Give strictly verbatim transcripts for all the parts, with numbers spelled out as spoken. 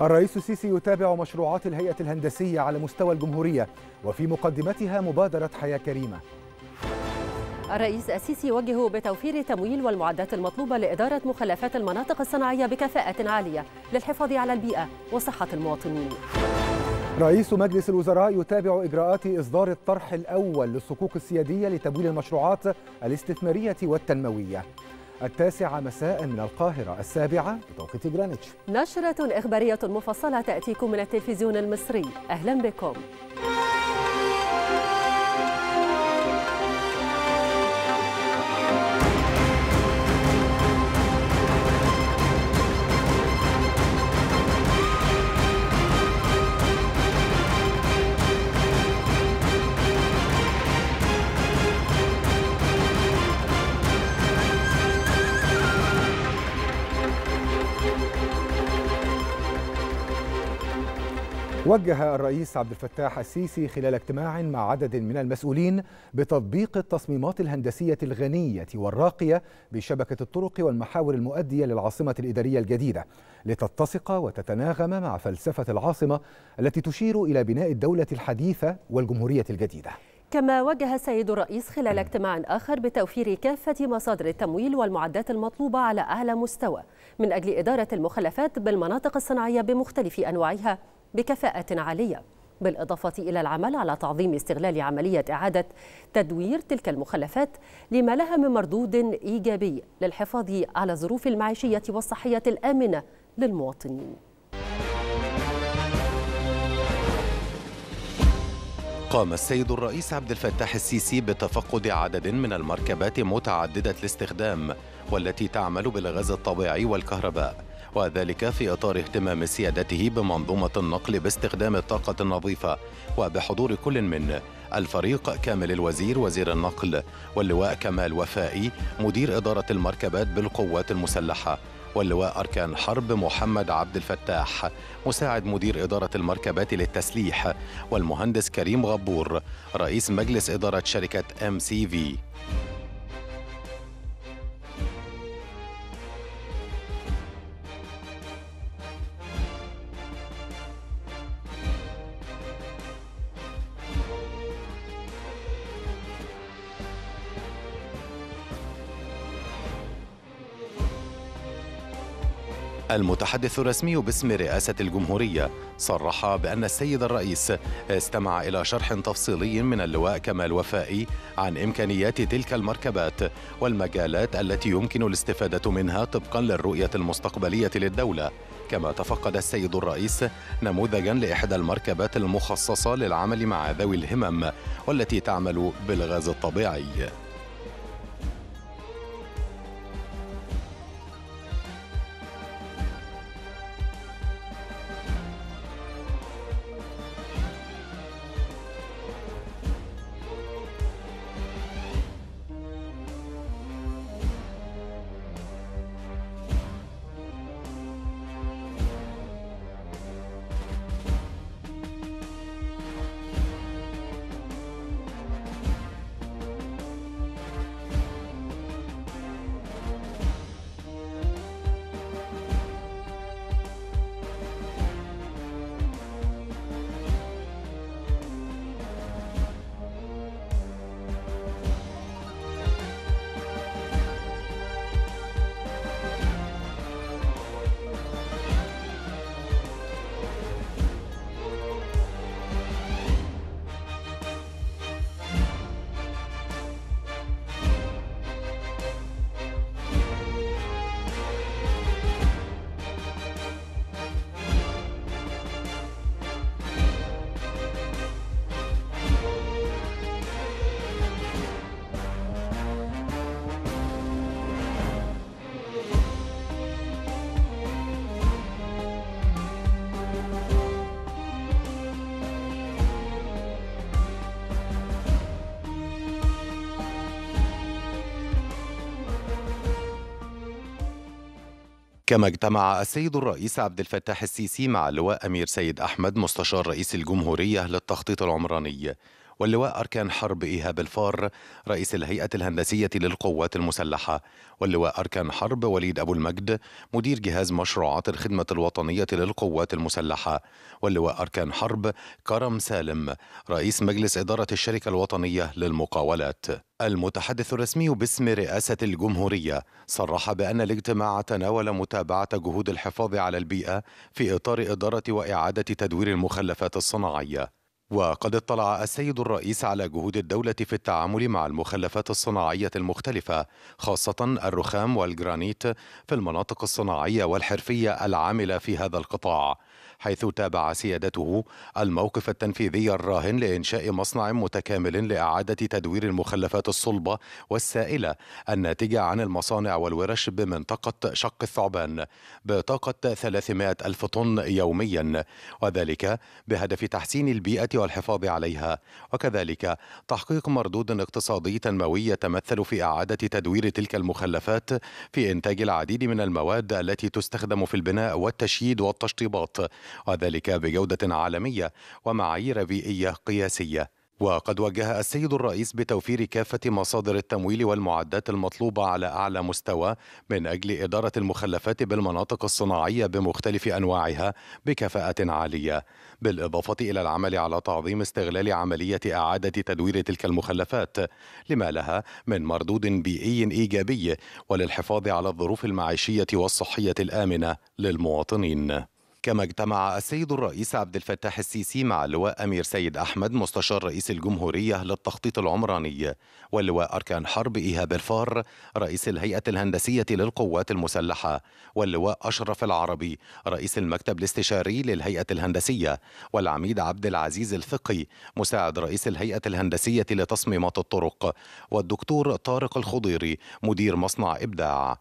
الرئيس السيسي يتابع مشروعات الهيئة الهندسية على مستوى الجمهورية وفي مقدمتها مبادرة حياة كريمة. الرئيس السيسي يوجه بتوفير التمويل والمعدات المطلوبة لإدارة مخلفات المناطق الصناعية بكفاءة عالية للحفاظ على البيئة وصحة المواطنين. رئيس مجلس الوزراء يتابع إجراءات إصدار الطرح الأول للصكوك السيادية لتمويل المشروعات الاستثمارية والتنموية. التاسعة مساء من القاهرة، السابعة بتوقيت جرينتش. نشرة إخبارية مفصلة تأتيكم من التلفزيون المصري، أهلا بكم. وجه الرئيس عبد الفتاح السيسي خلال اجتماع مع عدد من المسؤولين بتطبيق التصميمات الهندسية الغنية والراقية بشبكة الطرق والمحاور المؤدية للعاصمة الإدارية الجديدة لتتسق وتتناغم مع فلسفة العاصمة التي تشير إلى بناء الدولة الحديثة والجمهورية الجديدة. كما وجه السيد الرئيس خلال اجتماع آخر بتوفير كافة مصادر التمويل والمعدات المطلوبة على أعلى مستوى من أجل إدارة المخلفات بالمناطق الصناعية بمختلف أنواعها بكفاءة عالية، بالإضافة إلى العمل على تعظيم استغلال عملية إعادة تدوير تلك المخلفات لما لها من مردود إيجابي للحفاظ على الظروف المعيشية والصحية الآمنة للمواطنين. قام السيد الرئيس عبد الفتاح السيسي بتفقد عدد من المركبات متعددة الاستخدام والتي تعمل بالغاز الطبيعي والكهرباء، وذلك في إطار اهتمام سيادته بمنظومة النقل باستخدام الطاقة النظيفة، وبحضور كل من الفريق كامل الوزير وزير النقل، واللواء كمال وفائي مدير إدارة المركبات بالقوات المسلحة، واللواء أركان حرب محمد عبد الفتاح مساعد مدير إدارة المركبات للتسليح، والمهندس كريم غبور رئيس مجلس إدارة شركة إم سي في. المتحدث الرسمي باسم رئاسة الجمهورية صرح بأن السيد الرئيس استمع إلى شرح تفصيلي من اللواء كمال وفائي عن إمكانيات تلك المركبات والمجالات التي يمكن الاستفادة منها طبقا للرؤية المستقبلية للدولة. كما تفقد السيد الرئيس نموذجا لإحدى المركبات المخصصة للعمل مع ذوي الهمم والتي تعمل بالغاز الطبيعي. كما اجتمع السيد الرئيس عبد الفتاح السيسي مع اللواء أمير سيد أحمد مستشار رئيس الجمهورية للتخطيط العمراني، واللواء أركان حرب إيهاب الفار رئيس الهيئة الهندسية للقوات المسلحة، واللواء أركان حرب وليد أبو المجد مدير جهاز مشروعات الخدمة الوطنية للقوات المسلحة، واللواء أركان حرب كرم سالم رئيس مجلس إدارة الشركة الوطنية للمقاولات. المتحدث الرسمي باسم رئاسة الجمهورية صرح بأن الاجتماع تناول متابعة جهود الحفاظ على البيئة في إطار إدارة وإعادة تدوير المخلفات الصناعية. وقد اطلع السيد الرئيس على جهود الدولة في التعامل مع المخلفات الصناعية المختلفة خاصة الرخام والجرانيت في المناطق الصناعية والحرفية العاملة في هذا القطاع، حيث تابع سيادته الموقف التنفيذي الراهن لإنشاء مصنع متكامل لإعادة تدوير المخلفات الصلبة والسائلة الناتجة عن المصانع والورش بمنطقة شق الثعبان بطاقة ثلاثمائة ألف طن يوميا، وذلك بهدف تحسين البيئة والحفاظ عليها، وكذلك تحقيق مردود اقتصادي تنموي يتمثل في إعادة تدوير تلك المخلفات في إنتاج العديد من المواد التي تستخدم في البناء والتشييد والتشطيبات، وذلك بجودة عالمية ومعايير بيئية قياسية. وقد وجه السيد الرئيس بتوفير كافة مصادر التمويل والمعدات المطلوبة على أعلى مستوى من أجل إدارة المخلفات بالمناطق الصناعية بمختلف أنواعها بكفاءة عالية، بالإضافة إلى العمل على تعظيم استغلال عملية إعادة تدوير تلك المخلفات لما لها من مردود بيئي إيجابي وللحفاظ على الظروف المعيشية والصحية الآمنة للمواطنين. كما اجتمع السيد الرئيس عبد الفتاح السيسي مع اللواء أمير سيد أحمد مستشار رئيس الجمهورية للتخطيط العمراني، واللواء أركان حرب إيهاب الفار رئيس الهيئة الهندسية للقوات المسلحة، واللواء أشرف العربي رئيس المكتب الاستشاري للهيئة الهندسية، والعميد عبد العزيز الثقي مساعد رئيس الهيئة الهندسية لتصميمات الطرق، والدكتور طارق الخضيري مدير مصنع إبداع.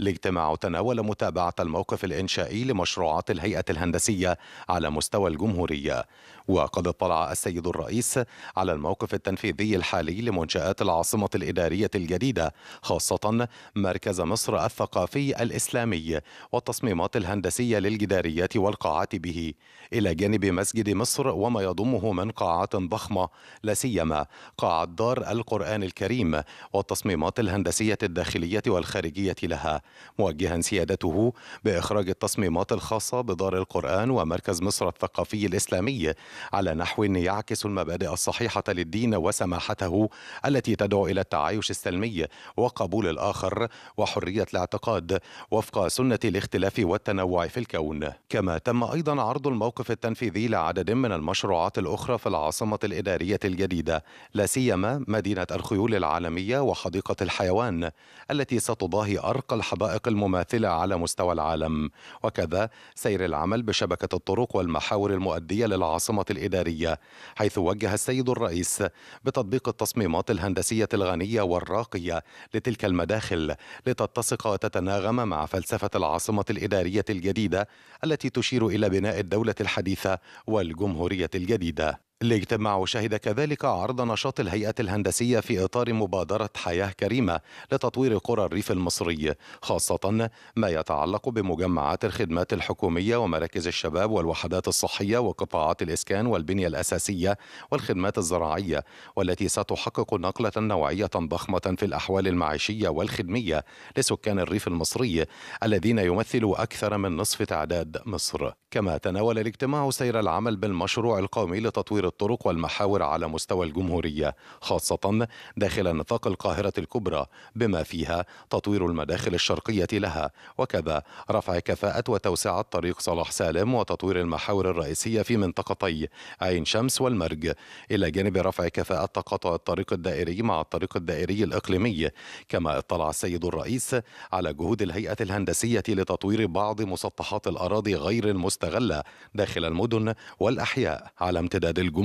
الاجتماع تناول متابعة الموقف الإنشائي لمشروعات الهيئة الهندسية على مستوى الجمهورية، وقد اطلع السيد الرئيس على الموقف التنفيذي الحالي لمنشآت العاصمة الإدارية الجديدة خاصة مركز مصر الثقافي الإسلامي والتصميمات الهندسية للجداريات والقاعات به، إلى جانب مسجد مصر وما يضمه من قاعات ضخمة لا سيما قاعة دار القرآن الكريم والتصميمات الهندسية الداخلية والخارجية لها، موجها سيادته بإخراج التصميمات الخاصة بدار القرآن ومركز مصر الثقافي الإسلامي على نحو يعكس المبادئ الصحيحة للدين وسماحته التي تدعو إلى التعايش السلمي وقبول الآخر وحرية الاعتقاد وفق سنة الاختلاف والتنوع في الكون. كما تم أيضا عرض الموقف التنفيذي لعدد من المشروعات الأخرى في العاصمة الإدارية الجديدة لا سيما مدينة الخيول العالمية وحديقة الحيوان التي ستضاهي أرقى الحدائق المماثلة على مستوى العالم، وكذا سير العمل بشبكة الطرق والمحاور المؤدية للعاصمة الإدارية، حيث وجه السيد الرئيس بتطبيق التصميمات الهندسية الغنية والراقية لتلك المداخل لتتسق وتتناغم مع فلسفة العاصمة الإدارية الجديدة التي تشير إلى بناء الدولة الحديثة والجمهورية الجديدة. الاجتماع شهد كذلك عرض نشاط الهيئة الهندسية في إطار مبادرة حياة كريمة لتطوير قرى الريف المصري خاصة ما يتعلق بمجمعات الخدمات الحكومية ومراكز الشباب والوحدات الصحية وقطاعات الإسكان والبنية الأساسية والخدمات الزراعية، والتي ستحقق نقلة نوعية ضخمة في الأحوال المعيشية والخدمية لسكان الريف المصري الذين يمثلوا أكثر من نصف تعداد مصر. كما تناول الاجتماع سير العمل بالمشروع القومي لتطوير الطرق والمحاور على مستوى الجمهورية خاصة داخل نطاق القاهرة الكبرى بما فيها تطوير المداخل الشرقية لها، وكذا رفع كفاءة وتوسعة طريق صلاح سالم وتطوير المحاور الرئيسية في منطقتي عين شمس والمرج، إلى جانب رفع كفاءة تقاطع الطريق الدائري مع الطريق الدائري الإقليمي. كما اطلع السيد الرئيس على جهود الهيئة الهندسية لتطوير بعض مسطحات الأراضي غير المستغلة داخل المدن والأحياء على امتداد الجمهورية.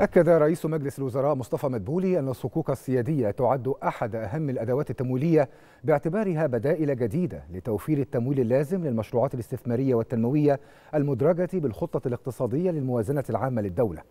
أكد رئيس مجلس الوزراء مصطفى مدبولي أن الصكوك السيادية تعد أحد أهم الأدوات التمويلية باعتبارها بدائل جديدة لتوفير التمويل اللازم للمشروعات الاستثمارية والتنموية المدرجة بالخطة الاقتصادية للموازنة العامة للدولة.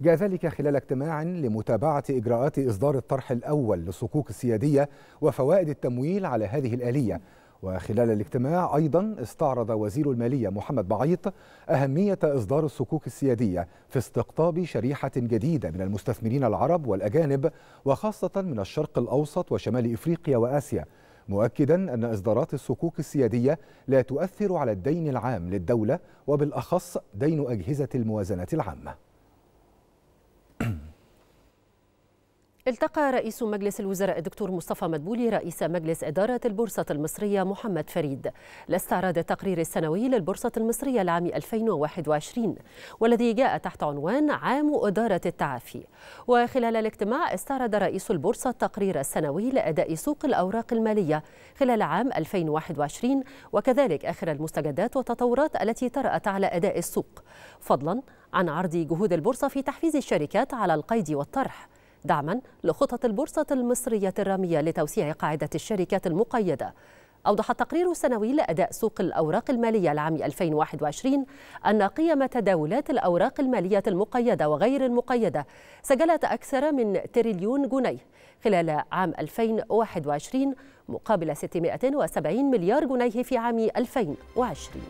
جاء ذلك خلال اجتماع لمتابعة إجراءات إصدار الطرح الأول للصكوك السيادية وفوائد التمويل على هذه الآلية، وخلال الاجتماع أيضا استعرض وزير المالية محمد معيط أهمية إصدار الصكوك السيادية في استقطاب شريحة جديدة من المستثمرين العرب والأجانب وخاصة من الشرق الأوسط وشمال إفريقيا وآسيا، مؤكدا أن إصدارات الصكوك السيادية لا تؤثر على الدين العام للدولة وبالأخص دين أجهزة الموازنة العامة. التقى رئيس مجلس الوزراء الدكتور مصطفى مدبولي رئيس مجلس إدارة البورصة المصرية محمد فريد لاستعراض التقرير السنوي للبورصة المصرية لعام ألفين وواحد وعشرين والذي جاء تحت عنوان عام إدارة التعافي. وخلال الاجتماع استعرض رئيس البورصة التقرير السنوي لأداء سوق الأوراق المالية خلال عام ألفين وواحد وعشرين وكذلك آخر المستجدات والتطورات التي طرأت على أداء السوق، فضلا عن عرض جهود البورصة في تحفيز الشركات على القيد والطرح دعما لخطط البورصة المصرية الرامية لتوسيع قاعدة الشركات المقيدة. أوضح التقرير السنوي لأداء سوق الأوراق المالية لعام ألفين وواحد وعشرين أن قيم تداولات الأوراق المالية المقيدة وغير المقيدة سجلت أكثر من تريليون جنيه خلال عام ألفين وواحد وعشرين مقابل ستمائة وسبعين مليار جنيه في عام ألفين وعشرين.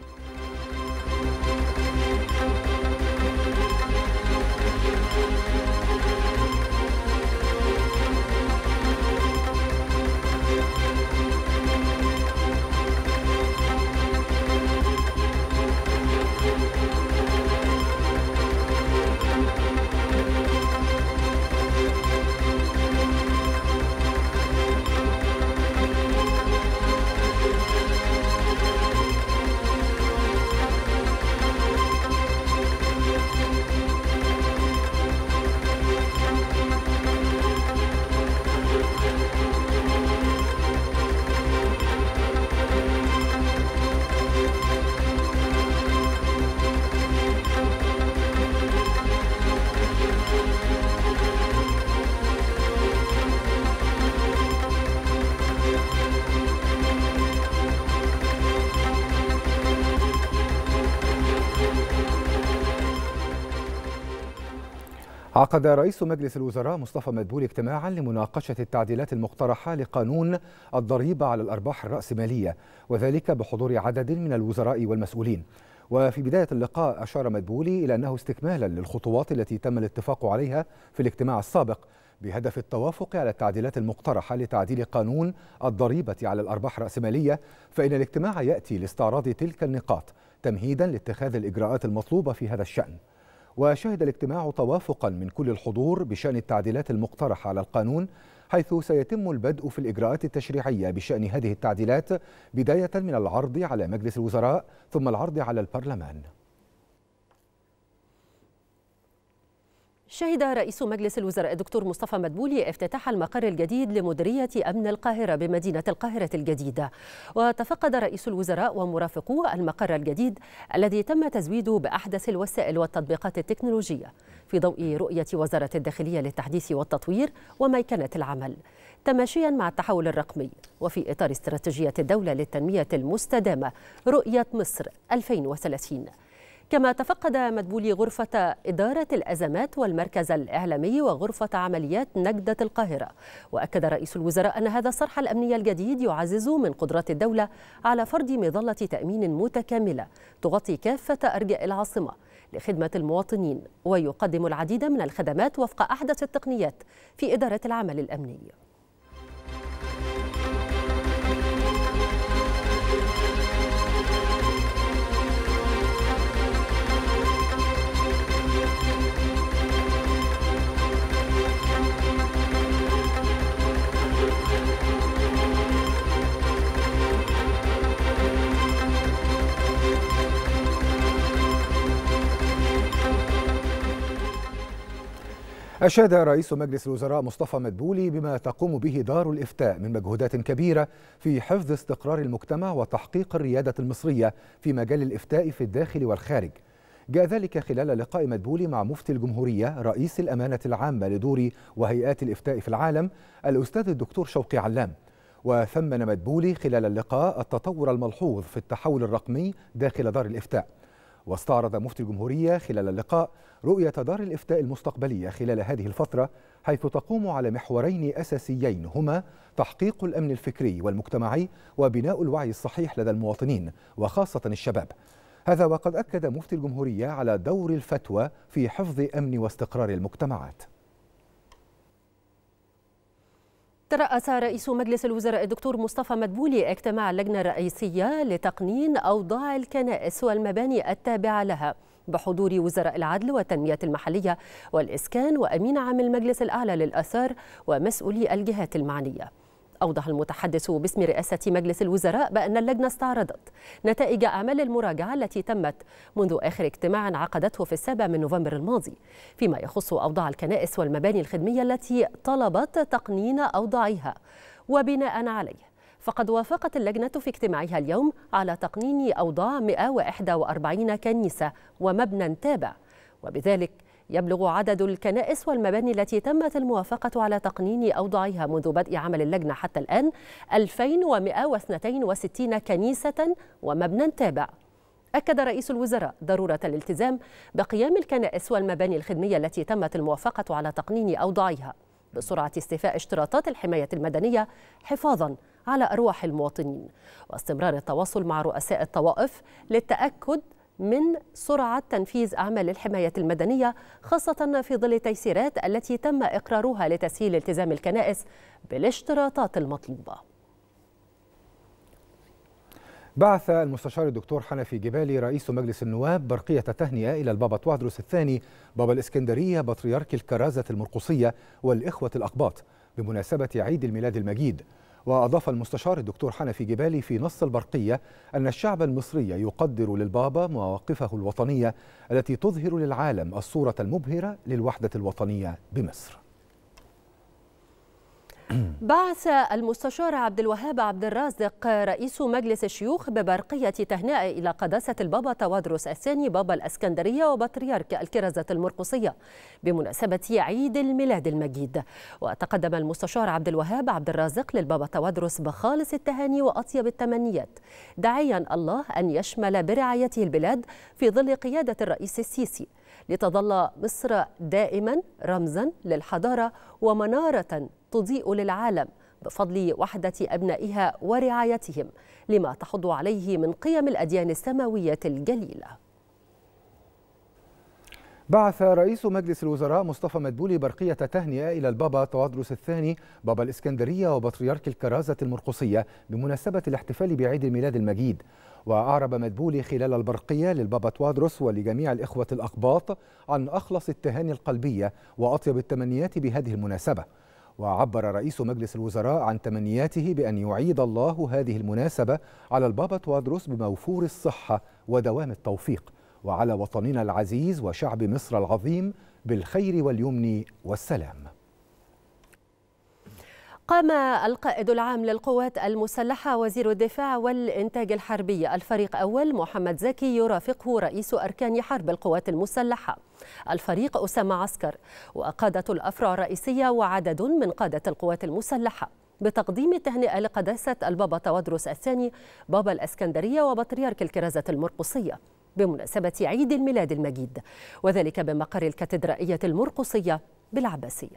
عقد رئيس مجلس الوزراء مصطفى مدبولي اجتماعا لمناقشة التعديلات المقترحة لقانون الضريبة على الأرباح الرأسمالية وذلك بحضور عدد من الوزراء والمسؤولين. وفي بداية اللقاء أشار مدبولي إلى أنه استكمالا للخطوات التي تم الاتفاق عليها في الاجتماع السابق بهدف التوافق على التعديلات المقترحة لتعديل قانون الضريبة على الأرباح الرأسمالية، فإن الاجتماع يأتي لاستعراض تلك النقاط تمهيدا لاتخاذ الإجراءات المطلوبة في هذا الشأن. وشهد الاجتماع توافقا من كل الحضور بشأن التعديلات المقترحة على القانون، حيث سيتم البدء في الإجراءات التشريعية بشأن هذه التعديلات بداية من العرض على مجلس الوزراء ثم العرض على البرلمان. شهد رئيس مجلس الوزراء الدكتور مصطفى مدبولي افتتاح المقر الجديد لمديرية أمن القاهرة بمدينة القاهرة الجديدة، وتفقد رئيس الوزراء ومرافقوه المقر الجديد الذي تم تزويده بأحدث الوسائل والتطبيقات التكنولوجية في ضوء رؤية وزارة الداخلية للتحديث والتطوير وميكنة العمل تماشيا مع التحول الرقمي وفي إطار استراتيجية الدولة للتنمية المستدامة رؤية مصر ألفين وثلاثين. كما تفقد مدبولي غرفة إدارة الأزمات والمركز الإعلامي وغرفة عمليات نجدة القاهرة. وأكد رئيس الوزراء أن هذا الصرح الأمني الجديد يعزز من قدرات الدولة على فرض مظلة تأمين متكاملة تغطي كافة أرجاء العاصمة لخدمة المواطنين ويقدم العديد من الخدمات وفق أحدث التقنيات في إدارة العمل الأمني. أشاد رئيس مجلس الوزراء مصطفى مدبولي بما تقوم به دار الإفتاء من مجهودات كبيرة في حفظ استقرار المجتمع وتحقيق الريادة المصرية في مجال الإفتاء في الداخل والخارج. جاء ذلك خلال لقاء مدبولي مع مفتي الجمهورية رئيس الأمانة العامة لدور وهيئات الإفتاء في العالم الأستاذ الدكتور شوقي علام. وثمن مدبولي خلال اللقاء التطور الملحوظ في التحول الرقمي داخل دار الإفتاء، واستعرض مفتي الجمهورية خلال اللقاء رؤية دار الإفتاء المستقبلية خلال هذه الفترة، حيث تقوم على محورين أساسيين هما تحقيق الأمن الفكري والمجتمعي وبناء الوعي الصحيح لدى المواطنين وخاصة الشباب. هذا وقد أكد مفتي الجمهورية على دور الفتوى في حفظ أمن واستقرار المجتمعات. ترأس رئيس مجلس الوزراء الدكتور مصطفى مدبولي اجتماع اللجنة الرئيسية لتقنين أوضاع الكنائس والمباني التابعة لها بحضور وزراء العدل والتنمية المحلية والإسكان وأمين عام المجلس الأعلى للآثار ومسؤولي الجهات المعنية. أوضح المتحدث باسم رئاسة مجلس الوزراء بأن اللجنة استعرضت نتائج أعمال المراجعة التي تمت منذ آخر اجتماع عقدته في السابع من نوفمبر الماضي فيما يخص أوضاع الكنائس والمباني الخدمية التي طلبت تقنين أوضاعها. وبناء عليه فقد وافقت اللجنة في اجتماعها اليوم على تقنين أوضاع مئة وإحدى وأربعين كنيسة ومبنى تابع، وبذلك يبلغ عدد الكنائس والمباني التي تمت الموافقة على تقنين أوضاعها منذ بدء عمل اللجنة حتى الآن ألفين ومئة واثنين وستين كنيسة ومبنى تابع. أكد رئيس الوزراء ضرورة الالتزام بقيام الكنائس والمباني الخدمية التي تمت الموافقة على تقنين أوضاعها بسرعة استيفاء اشتراطات الحماية المدنية حفاظاً على أرواح المواطنين واستمرار التواصل مع رؤساء الطوائف للتأكد من سرعة تنفيذ أعمال الحماية المدنية خاصة في ظل التيسيرات التي تم إقرارها لتسهيل التزام الكنائس بالاشتراطات المطلوبة. بعث المستشار الدكتور حنفي جبالي رئيس مجلس النواب برقية تهنئة إلى البابا تواضروس الثاني بابا الإسكندرية بطريرك الكرازة المرقصية والإخوة الأقباط بمناسبة عيد الميلاد المجيد. وأضاف المستشار الدكتور حنفي جبالي في نص البرقية أن الشعب المصري يقدر للبابا مواقفه الوطنية التي تظهر للعالم الصورة المبهرة للوحدة الوطنية بمصر. بعث المستشار عبد الوهاب عبد الرازق رئيس مجلس الشيوخ ببرقية تهنئة إلى قداسة البابا تواضروس الثاني بابا الإسكندرية وبطريرك الكرازة المرقصية بمناسبة عيد الميلاد المجيد. وتقدم المستشار عبد الوهاب عبد الرازق للبابا تواضروس بخالص التهاني وأطيب التمنيات، داعيا الله أن يشمل برعايته البلاد في ظل قيادة الرئيس السيسي لتظل مصر دائما رمزا للحضارة ومنارة تضيء للعالم بفضل وحدة أبنائها ورعايتهم لما تحض عليه من قيم الأديان السماوية الجليلة. بعث رئيس مجلس الوزراء مصطفى مدبولي برقية تهنئة إلى البابا تواضروس الثاني بابا الإسكندرية وبطريرك الكرازة المرقصية بمناسبة الاحتفال بعيد الميلاد المجيد. وأعرب مدبولي خلال البرقية للبابا تواضروس ولجميع الإخوة الأقباط عن أخلص التهاني القلبية وأطيب التمنيات بهذه المناسبة. وعبر رئيس مجلس الوزراء عن تمنياته بأن يعيد الله هذه المناسبة على البابا تواضروس بموفور الصحة ودوام التوفيق وعلى وطننا العزيز وشعب مصر العظيم بالخير واليمن والسلام. قام القائد العام للقوات المسلحة وزير الدفاع والإنتاج الحربي الفريق أول محمد زكي يرافقه رئيس أركان حرب القوات المسلحة الفريق أسامة عسكر وقادة الأفرع الرئيسية وعدد من قادة القوات المسلحة بتقديم التهنئة لقداسة البابا تواضروس الثاني بابا الإسكندرية وبطريرك الكرازة المرقصية بمناسبة عيد الميلاد المجيد، وذلك بمقر الكاتدرائية المرقصية بالعباسية.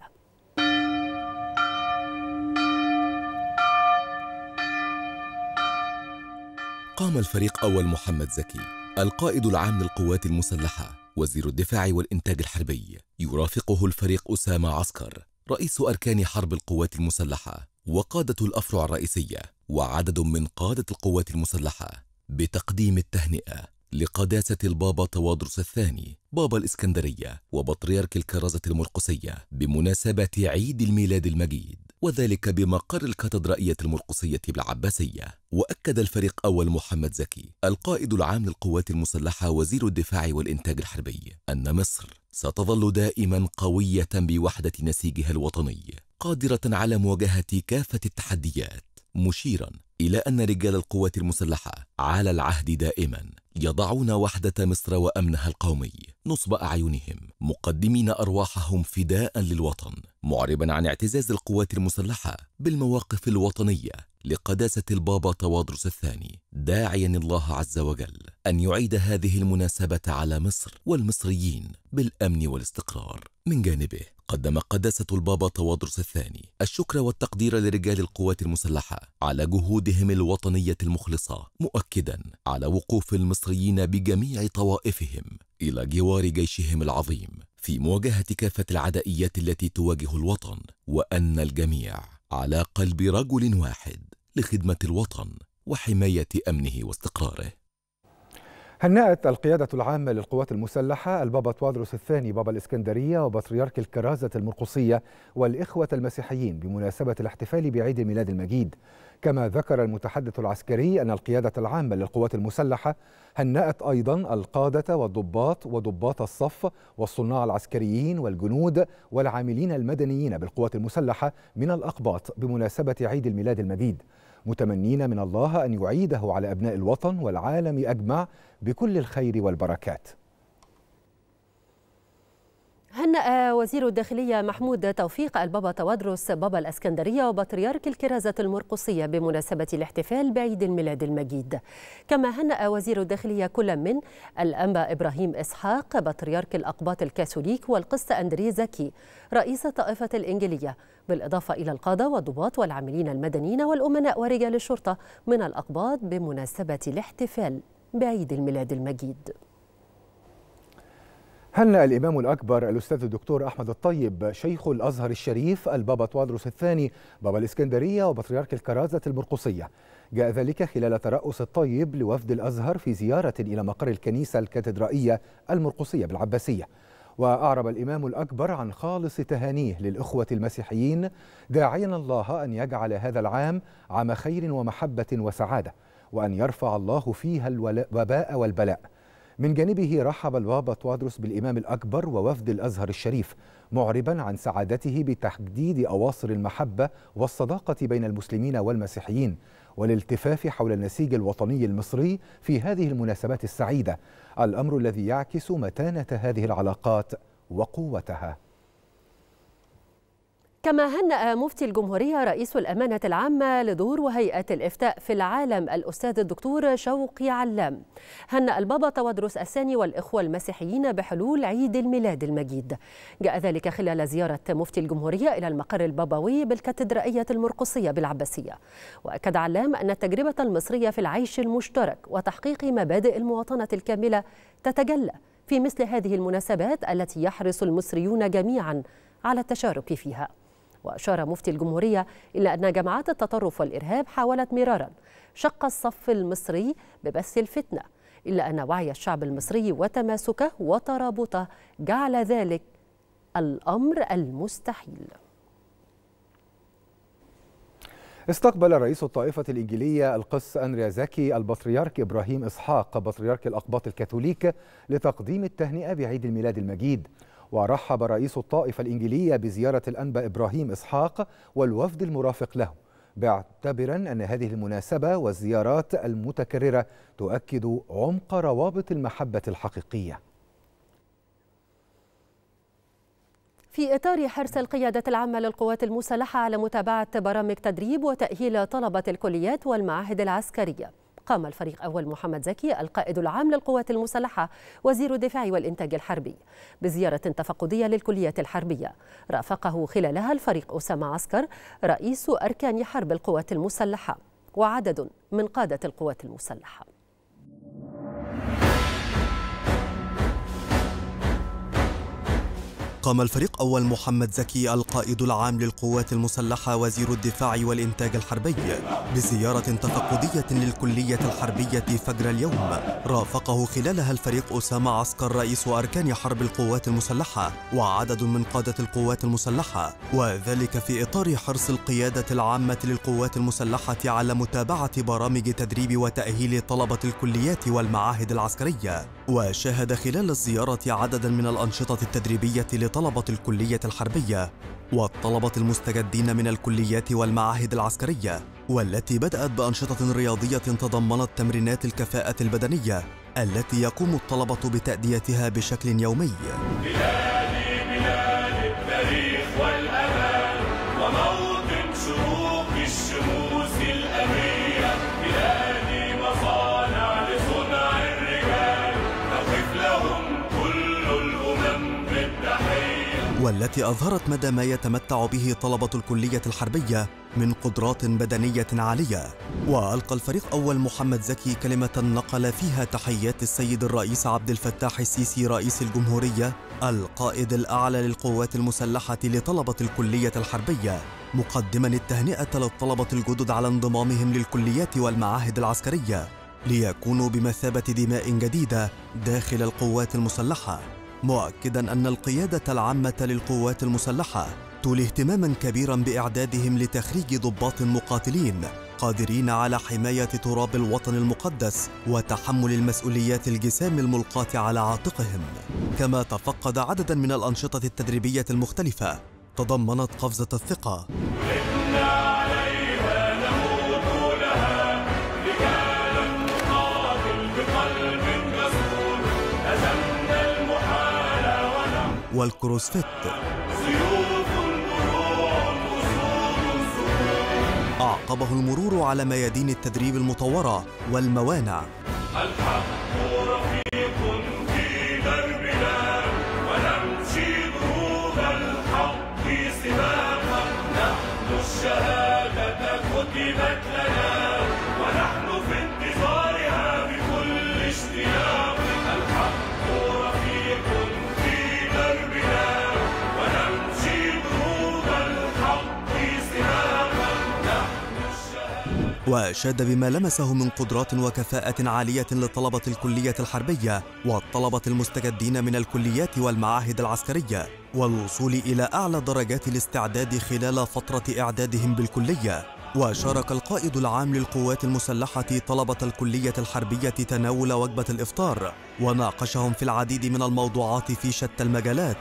قام الفريق أول محمد زكي القائد العام للقوات المسلحة وزير الدفاع والإنتاج الحربي يرافقه الفريق أسامة عسكر رئيس أركان حرب القوات المسلحة وقادة الأفرع الرئيسية وعدد من قادة القوات المسلحة بتقديم التهنئة لقداسة البابا تواضروس الثاني بابا الإسكندرية وبطريرك الكرازة المرقصية بمناسبة عيد الميلاد المجيد، وذلك بمقر الكاتدرائية المرقصية بالعباسية. وأكد الفريق أول محمد زكي القائد العام للقوات المسلحة وزير الدفاع والإنتاج الحربي أن مصر ستظل دائما قوية بوحدة نسيجها الوطني قادرة على مواجهة كافة التحديات، مشيرا إلى أن رجال القوات المسلحة على العهد دائما يضعون وحدة مصر وأمنها القومي نصب أعينهم مقدمين أرواحهم فداء للوطن، معربا عن اعتزاز القوات المسلحة بالمواقف الوطنية لقداسة البابا تواضروس الثاني، داعيا الله عز وجل أن يعيد هذه المناسبة على مصر والمصريين بالأمن والاستقرار. من جانبه قدم قداسة البابا تواضروس الثاني الشكر والتقدير لرجال القوات المسلحة على جهودهم الوطنية المخلصة، مؤكدا على وقوف المصريين بجميع طوائفهم إلى جوار جيشهم العظيم في مواجهة كافة العدائيات التي تواجه الوطن، وأن الجميع على قلب رجل واحد لخدمة الوطن وحماية أمنه واستقراره. هنأت القيادة العامة للقوات المسلحة البابا تواضروس الثاني بابا الإسكندرية وبطريرك الكرازة المرقصية والإخوة المسيحيين بمناسبة الاحتفال بعيد الميلاد المجيد. كما ذكر المتحدث العسكري أن القيادة العامة للقوات المسلحة هنأت أيضا القادة والضباط وضباط الصف والصناع العسكريين والجنود والعاملين المدنيين بالقوات المسلحة من الأقباط بمناسبة عيد الميلاد المجيد، متمنين من الله أن يعيده على أبناء الوطن والعالم أجمع بكل الخير والبركات. هنأ وزير الداخلية محمود توفيق البابا تواضروس بابا الإسكندرية وبطريرك الكرازة المرقصية بمناسبة الاحتفال بعيد الميلاد المجيد. كما هنأ وزير الداخلية كل من الأنبا إبراهيم إسحاق بطريرك الأقباط الكاثوليك والقس أندريه زكي رئيس الطائفة الإنجيلية، بالإضافة إلى القادة والضباط والعاملين المدنيين والأمناء ورجال الشرطة من الأقباط بمناسبة الاحتفال بعيد الميلاد المجيد. هنأ الإمام الأكبر الأستاذ الدكتور أحمد الطيب شيخ الأزهر الشريف البابا تواضروس الثاني بابا الإسكندرية وبطريرك الكرازة المرقصية. جاء ذلك خلال ترأس الطيب لوفد الأزهر في زيارة إلى مقر الكنيسة الكاتدرائية المرقصية بالعباسية. وأعرب الإمام الأكبر عن خالص تهانيه للإخوة المسيحيين، داعيا الله أن يجعل هذا العام عام خير ومحبة وسعادة، وأن يرفع الله فيها الوباء والبلاء. من جانبه رحب البابا تواضروس بالإمام الأكبر ووفد الأزهر الشريف، معربا عن سعادته بتحديد أواصر المحبة والصداقة بين المسلمين والمسيحيين والالتفاف حول النسيج الوطني المصري في هذه المناسبات السعيدة، الأمر الذي يعكس متانة هذه العلاقات وقوتها. كما هنأ مفتي الجمهورية رئيس الأمانة العامة لدور وهيئة الإفتاء في العالم الأستاذ الدكتور شوقي علام. هنأ البابا تواضروس الثاني والإخوة المسيحيين بحلول عيد الميلاد المجيد. جاء ذلك خلال زيارة مفتي الجمهورية إلى المقر البابوي بالكاتدرائية المرقصية بالعباسية. وأكد علام أن التجربة المصرية في العيش المشترك وتحقيق مبادئ المواطنة الكاملة تتجلى في مثل هذه المناسبات التي يحرص المصريون جميعا على التشارك فيها. وأشار مفتي الجمهورية إلى أن جماعات التطرف والإرهاب حاولت مرارا شق الصف المصري ببث الفتنة، إلا أن وعي الشعب المصري وتماسكه وترابطه جعل ذلك الأمر المستحيل. استقبل رئيس الطائفة الإنجيلية القس أندريه زكي البطريرك إبراهيم إسحاق بطريرك الأقباط الكاثوليك لتقديم التهنئة بعيد الميلاد المجيد. ورحب رئيس الطائفة الإنجيلية بزيارة الأنبا إبراهيم إسحاق والوفد المرافق له، باعتبرا أن هذه المناسبة والزيارات المتكررة تؤكد عمق روابط المحبة الحقيقية. في إطار حرص القيادة العامة للقوات المسلحة على متابعة برامج تدريب وتأهيل طلبة الكليات والمعاهد العسكرية، قام الفريق أول محمد زكي القائد العام للقوات المسلحة وزير الدفاع والإنتاج الحربي بزيارة تفقدية للكليات الحربية، رافقه خلالها الفريق أسامة عسكر رئيس أركان حرب القوات المسلحة وعدد من قادة القوات المسلحة. قام الفريق أول محمد زكي القائد العام للقوات المسلحة وزير الدفاع والإنتاج الحربي بزيارة تفقدية للكلية الحربية فجر اليوم، رافقه خلالها الفريق أسامة عسكر رئيس أركان حرب القوات المسلحة وعدد من قادة القوات المسلحة، وذلك في إطار حرص القيادة العامة للقوات المسلحة على متابعة برامج تدريب وتأهيل طلبة الكليات والمعاهد العسكرية. وشاهد خلال الزيارة عددا من الأنشطة التدريبية لطلبة الكلية الحربية والطلبة المستجدين من الكليات والمعاهد العسكرية، والتي بدأت بأنشطة رياضية تضمنت تمرينات الكفاءة البدنية التي يقوم الطلبة بتأديتها بشكل يومي. بلادي بلاد التاريخ والأمان وموطن شروق الشموس الأمية، بلادي مصانع لصنع الرجال. والتي أظهرت مدى ما يتمتع به طلبة الكلية الحربية من قدرات بدنية عالية. وألقى الفريق أول محمد زكي كلمة نقل فيها تحيات السيد الرئيس عبد الفتاح السيسي رئيس الجمهورية القائد الأعلى للقوات المسلحة لطلبة الكلية الحربية، مقدما التهنئة للطلبة الجدد على انضمامهم للكليات والمعاهد العسكرية ليكونوا بمثابة دماء جديدة داخل القوات المسلحة، مؤكدا أن القيادة العامة للقوات المسلحة تولي اهتماما كبيرا بإعدادهم لتخريج ضباط مقاتلين قادرين على حماية تراب الوطن المقدس وتحمل المسؤوليات الجسام الملقاة على عاتقهم. كما تفقد عددا من الأنشطة التدريبية المختلفة تضمنت قفزة الثقة والكروسفيت، أعقبه المرور على ميادين التدريب المطورة والموانع وأشاد بما لمسه من قدرات وكفاءة عالية لطلبة الكلية الحربية والطلبة المستجدين من الكليات والمعاهد العسكرية والوصول إلى أعلى درجات الاستعداد خلال فترة إعدادهم بالكلية. وشارك القائد العام للقوات المسلحة طلبة الكلية الحربية تناول وجبة الإفطار وناقشهم في العديد من الموضوعات في شتى المجالات،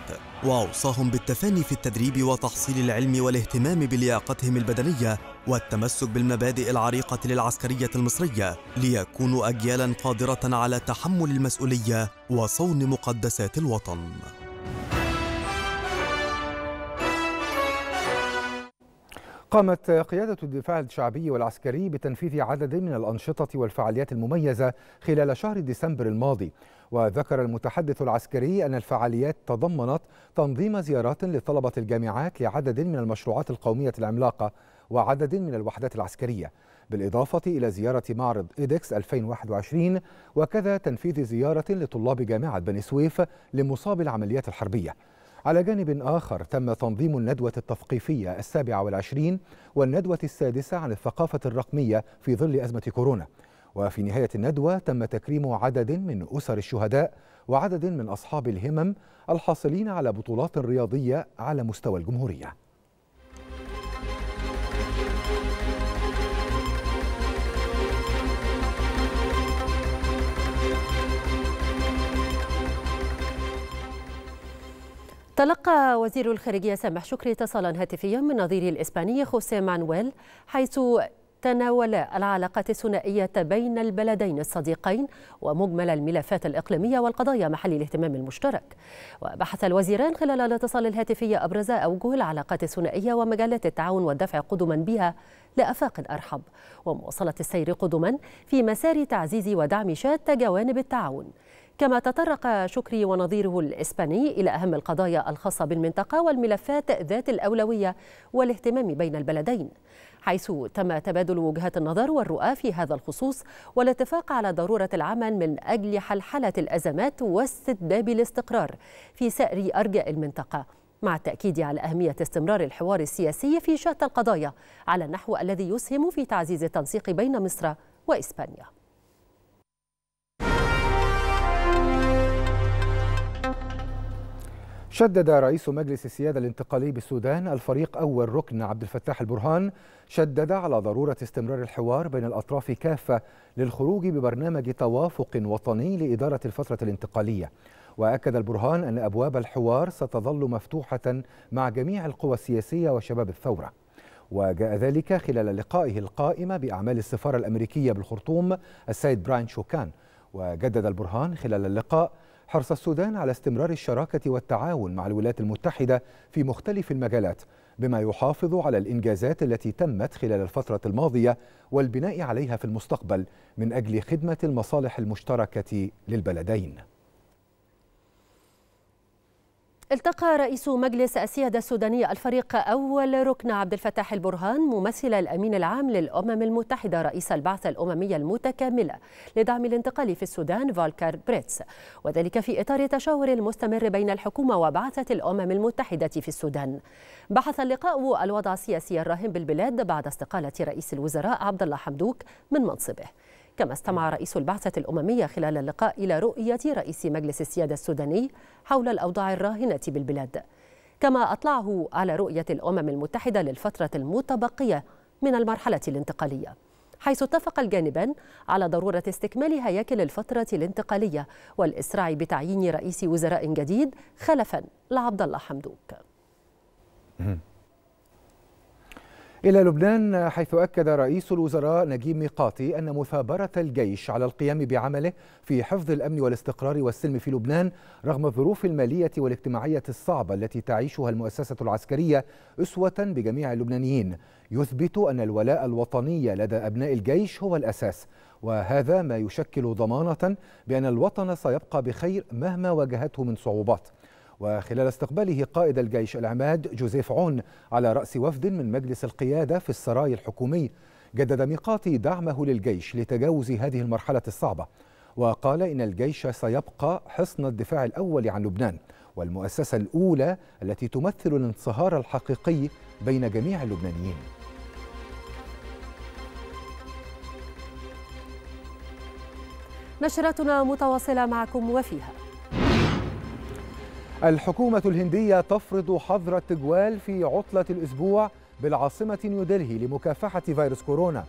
وأوصاهم بالتفاني في التدريب وتحصيل العلم والاهتمام بلياقتهم البدنية والتمسك بالمبادئ العريقة للعسكرية المصرية ليكونوا أجيالا قادرة على تحمل المسؤولية وصون مقدسات الوطن. قامت قيادة الدفاع الشعبي والعسكري بتنفيذ عدد من الأنشطة والفعاليات المميزة خلال شهر ديسمبر الماضي. وذكر المتحدث العسكري أن الفعاليات تضمنت تنظيم زيارات لطلبة الجامعات لعدد من المشروعات القومية العملاقة وعدد من الوحدات العسكرية، بالإضافة إلى زيارة معرض إيدكس ألفين وواحد وعشرين، وكذا تنفيذ زيارة لطلاب جامعة بني سويف لمصاب العمليات الحربية. على جانب آخر تم تنظيم الندوة التثقيفية السابعة والعشرين والندوة السادسة عن الثقافة الرقمية في ظل أزمة كورونا. وفي نهاية الندوة تم تكريم عدد من أسر الشهداء وعدد من أصحاب الهمم الحاصلين على بطولات رياضية على مستوى الجمهورية. تلقى وزير الخارجية سامح شكري اتصالا هاتفيا من نظيره الإسباني خوسيه مانويل، حيث تناول العلاقات الثنائية بين البلدين الصديقين ومجمل الملفات الإقليمية والقضايا محل الاهتمام المشترك. وبحث الوزيران خلال الاتصال الهاتفي أبرز أوجه العلاقات الثنائية ومجالات التعاون والدفع قدما بها لأفاق أرحب ومواصلة السير قدما في مسار تعزيز ودعم شتى جوانب التعاون. كما تطرق شكري ونظيره الإسباني إلى أهم القضايا الخاصة بالمنطقة والملفات ذات الأولوية والاهتمام بين البلدين، حيث تم تبادل وجهات النظر والرؤى في هذا الخصوص والاتفاق على ضرورة العمل من أجل حلحلة الأزمات واستتباب الاستقرار في سائر أرجاء المنطقة، مع التأكيد على أهمية استمرار الحوار السياسي في شتى القضايا على النحو الذي يسهم في تعزيز التنسيق بين مصر وإسبانيا. شدد رئيس مجلس السيادة الانتقالي بالسودان الفريق أول ركن عبد الفتاح البرهان شدد على ضرورة استمرار الحوار بين الأطراف كافة للخروج ببرنامج توافق وطني لإدارة الفترة الانتقالية. وأكد البرهان أن أبواب الحوار ستظل مفتوحة مع جميع القوى السياسية وشباب الثورة. وجاء ذلك خلال لقائه القائم بأعمال السفارة الأمريكية بالخرطوم السيد براين شوكان. وجدد البرهان خلال اللقاء حرص السودان على استمرار الشراكة والتعاون مع الولايات المتحدة في مختلف المجالات بما يحافظ على الإنجازات التي تمت خلال الفترة الماضية والبناء عليها في المستقبل من أجل خدمة المصالح المشتركة للبلدين. التقى رئيس مجلس السيادة السودانية الفريق أول ركن عبد الفتاح البرهان ممثل الأمين العام للأمم المتحدة رئيس البعثة الأممية المتكاملة لدعم الانتقال في السودان فالكار بريتس، وذلك في إطار التشاور المستمر بين الحكومة وبعثة الأمم المتحدة في السودان. بحث اللقاء الوضع السياسي الراهن بالبلاد بعد استقالة رئيس الوزراء عبد الله حمدوك من منصبه. كما استمع رئيس البعثة الأممية خلال اللقاء إلى رؤية رئيس مجلس السيادة السوداني حول الأوضاع الراهنة بالبلاد، كما أطلعه على رؤية الأمم المتحدة للفترة المتبقية من المرحلة الانتقالية، حيث اتفق الجانبان على ضرورة استكمال هياكل الفترة الانتقالية والإسراع بتعيين رئيس وزراء جديد خلفا لعبد الله حمدوك. إلى لبنان، حيث أكد رئيس الوزراء نجيب ميقاتي أن مثابرة الجيش على القيام بعمله في حفظ الأمن والاستقرار والسلم في لبنان رغم الظروف المالية والاجتماعية الصعبة التي تعيشها المؤسسة العسكرية أسوة بجميع اللبنانيين يثبت أن الولاء الوطني لدى أبناء الجيش هو الأساس، وهذا ما يشكل ضمانة بأن الوطن سيبقى بخير مهما واجهته من صعوبات. وخلال استقباله قائد الجيش العماد جوزيف عون على رأس وفد من مجلس القيادة في السراي الحكومي، جدد ميقاتي دعمه للجيش لتجاوز هذه المرحلة الصعبة، وقال إن الجيش سيبقى حصن الدفاع الأول عن لبنان والمؤسسة الأولى التي تمثل الانصهار الحقيقي بين جميع اللبنانيين. نشرتنا متواصلة معكم وفيها: الحكومة الهندية تفرض حظر التجوال في عطلة الأسبوع بالعاصمة نيودلهي لمكافحة فيروس كورونا.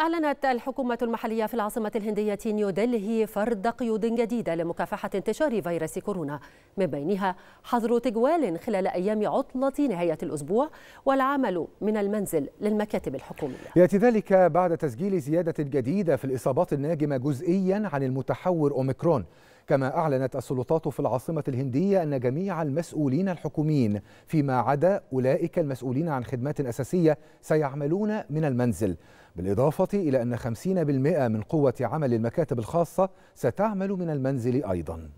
أعلنت الحكومة المحلية في العاصمة الهندية نيودلهي فرض قيود جديدة لمكافحة انتشار فيروس كورونا، من بينها حظر تجوال خلال أيام عطلة نهاية الأسبوع والعمل من المنزل للمكاتب الحكومية. يأتي ذلك بعد تسجيل زيادة جديدة في الإصابات الناجمة جزئيا عن المتحور أوميكرون. كما أعلنت السلطات في العاصمة الهندية أن جميع المسؤولين الحكوميين فيما عدا أولئك المسؤولين عن خدمات أساسية سيعملون من المنزل، بالإضافة إلى أن خمسين بالمئة من قوة عمل المكاتب الخاصة ستعمل من المنزل أيضا.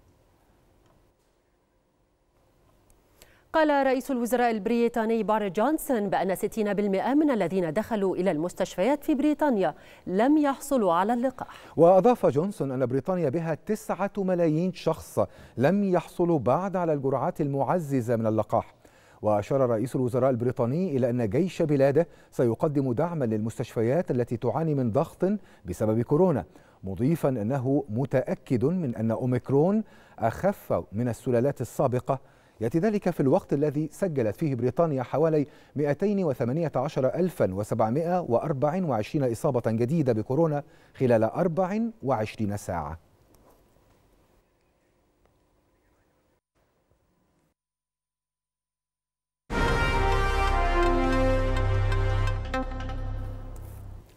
قال رئيس الوزراء البريطاني باري جونسون بأن ستين بالمئة من الذين دخلوا إلى المستشفيات في بريطانيا لم يحصلوا على اللقاح. وأضاف جونسون أن بريطانيا بها تسعة ملايين شخص لم يحصلوا بعد على الجرعات المعززة من اللقاح. وأشار رئيس الوزراء البريطاني إلى أن جيش بلاده سيقدم دعما للمستشفيات التي تعاني من ضغط بسبب كورونا، مضيفا أنه متأكد من أن أوميكرون أخف من السلالات السابقة. يأتي ذلك في الوقت الذي سجلت فيه بريطانيا حوالي مئتين وثمانية عشر ألفا وسبعمئة وأربعة وعشرين إصابة جديدة بكورونا خلال أربع وعشرين ساعة.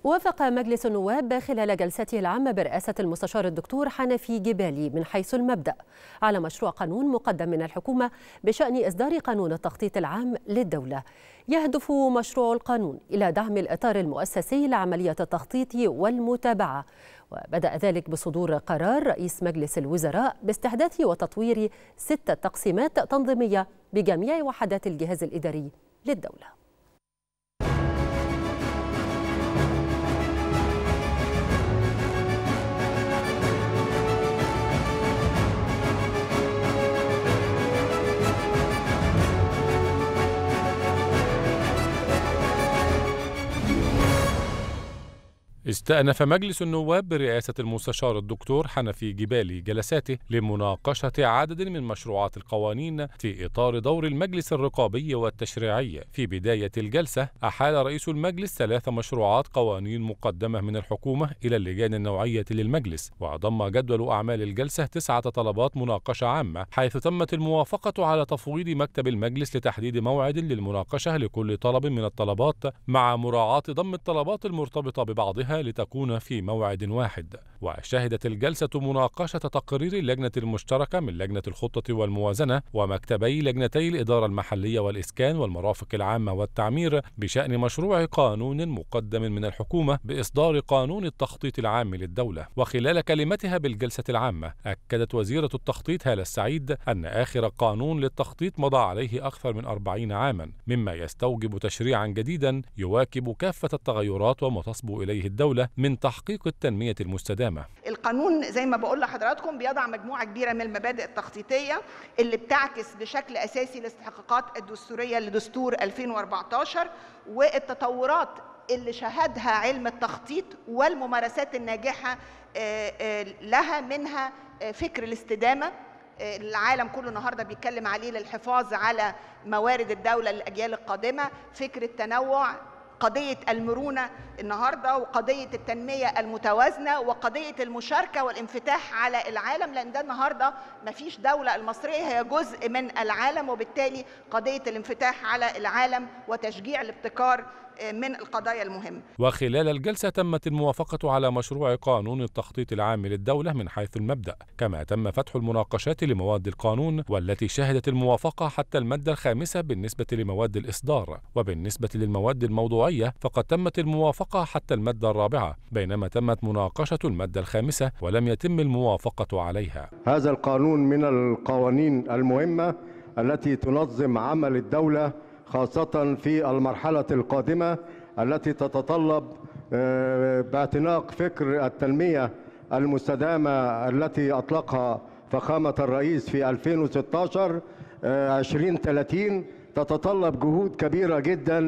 وافق مجلس النواب خلال جلسته العامة برئاسة المستشار الدكتور حنفي جبالي من حيث المبدأ على مشروع قانون مقدم من الحكومة بشأن إصدار قانون التخطيط العام للدولة. يهدف مشروع القانون إلى دعم الإطار المؤسسي لعملية التخطيط والمتابعة، وبدأ ذلك بصدور قرار رئيس مجلس الوزراء باستحداث وتطوير ستة تقسيمات تنظيمية بجميع وحدات الجهاز الإداري للدولة. استأنف مجلس النواب برئاسة المستشار الدكتور حنفي جبالي جلساته لمناقشة عدد من مشروعات القوانين في إطار دور المجلس الرقابي والتشريعي. في بداية الجلسة أحال رئيس المجلس ثلاث مشروعات قوانين مقدمة من الحكومة إلى اللجان النوعية للمجلس، وضم جدول أعمال الجلسة تسعة طلبات مناقشة عامة، حيث تمت الموافقة على تفويض مكتب المجلس لتحديد موعد للمناقشة لكل طلب من الطلبات مع مراعاة ضم الطلبات المرتبطة ببعضها لتكون في موعد واحد. وشهدت الجلسة مناقشة تقرير اللجنة المشتركة من لجنة الخطة والموازنة ومكتبي لجنتي الإدارة المحلية والإسكان والمرافق العامة والتعمير بشأن مشروع قانون مقدم من الحكومة بإصدار قانون التخطيط العام للدولة. وخلال كلمتها بالجلسة العامة أكدت وزيرة التخطيط هالة السعيد أن آخر قانون للتخطيط مضى عليه أكثر من أربعين عاما، مما يستوجب تشريعا جديدا يواكب كافة التغيرات وما تصبو إليه الدولة من تحقيق التنمية المستدامة. القانون زي ما بقول لحضراتكم بيضع مجموعة كبيرة من المبادئ التخطيطية اللي بتعكس بشكل أساسي الاستحقاقات الدستورية لدستور ألفين وأربعة عشر والتطورات اللي شهدها علم التخطيط والممارسات الناجحة لها، منها فكر الاستدامة العالم كله النهارده بيتكلم عليه للحفاظ على موارد الدولة للأجيال القادمة، فكر التنوع، قضية المرونة النهارده، وقضية التنمية المتوازنة، وقضية المشاركة والانفتاح على العالم، لأن ده النهارده مفيش دولة، المصرية هي جزء من العالم، وبالتالي قضية الانفتاح على العالم وتشجيع الابتكار من القضايا المهمة. وخلال الجلسة تمت الموافقة على مشروع قانون التخطيط العام للدولة من حيث المبدأ، كما تم فتح المناقشات لمواد القانون والتي شهدت الموافقة حتى المادة الخامسة بالنسبة لمواد الإصدار، وبالنسبة للمواد الموضوعية فقد تمت الموافقة حتى المادة الرابعة، بينما تمت مناقشة المادة الخامسة ولم يتم الموافقة عليها. هذا القانون من القوانين المهمة التي تنظم عمل الدولة خاصة في المرحلة القادمة التي تتطلب باعتناق فكر التنمية المستدامة التي أطلقها فخامة الرئيس في ألفين وستة عشر عشرين ثلاثين، تتطلب جهود كبيرة جدا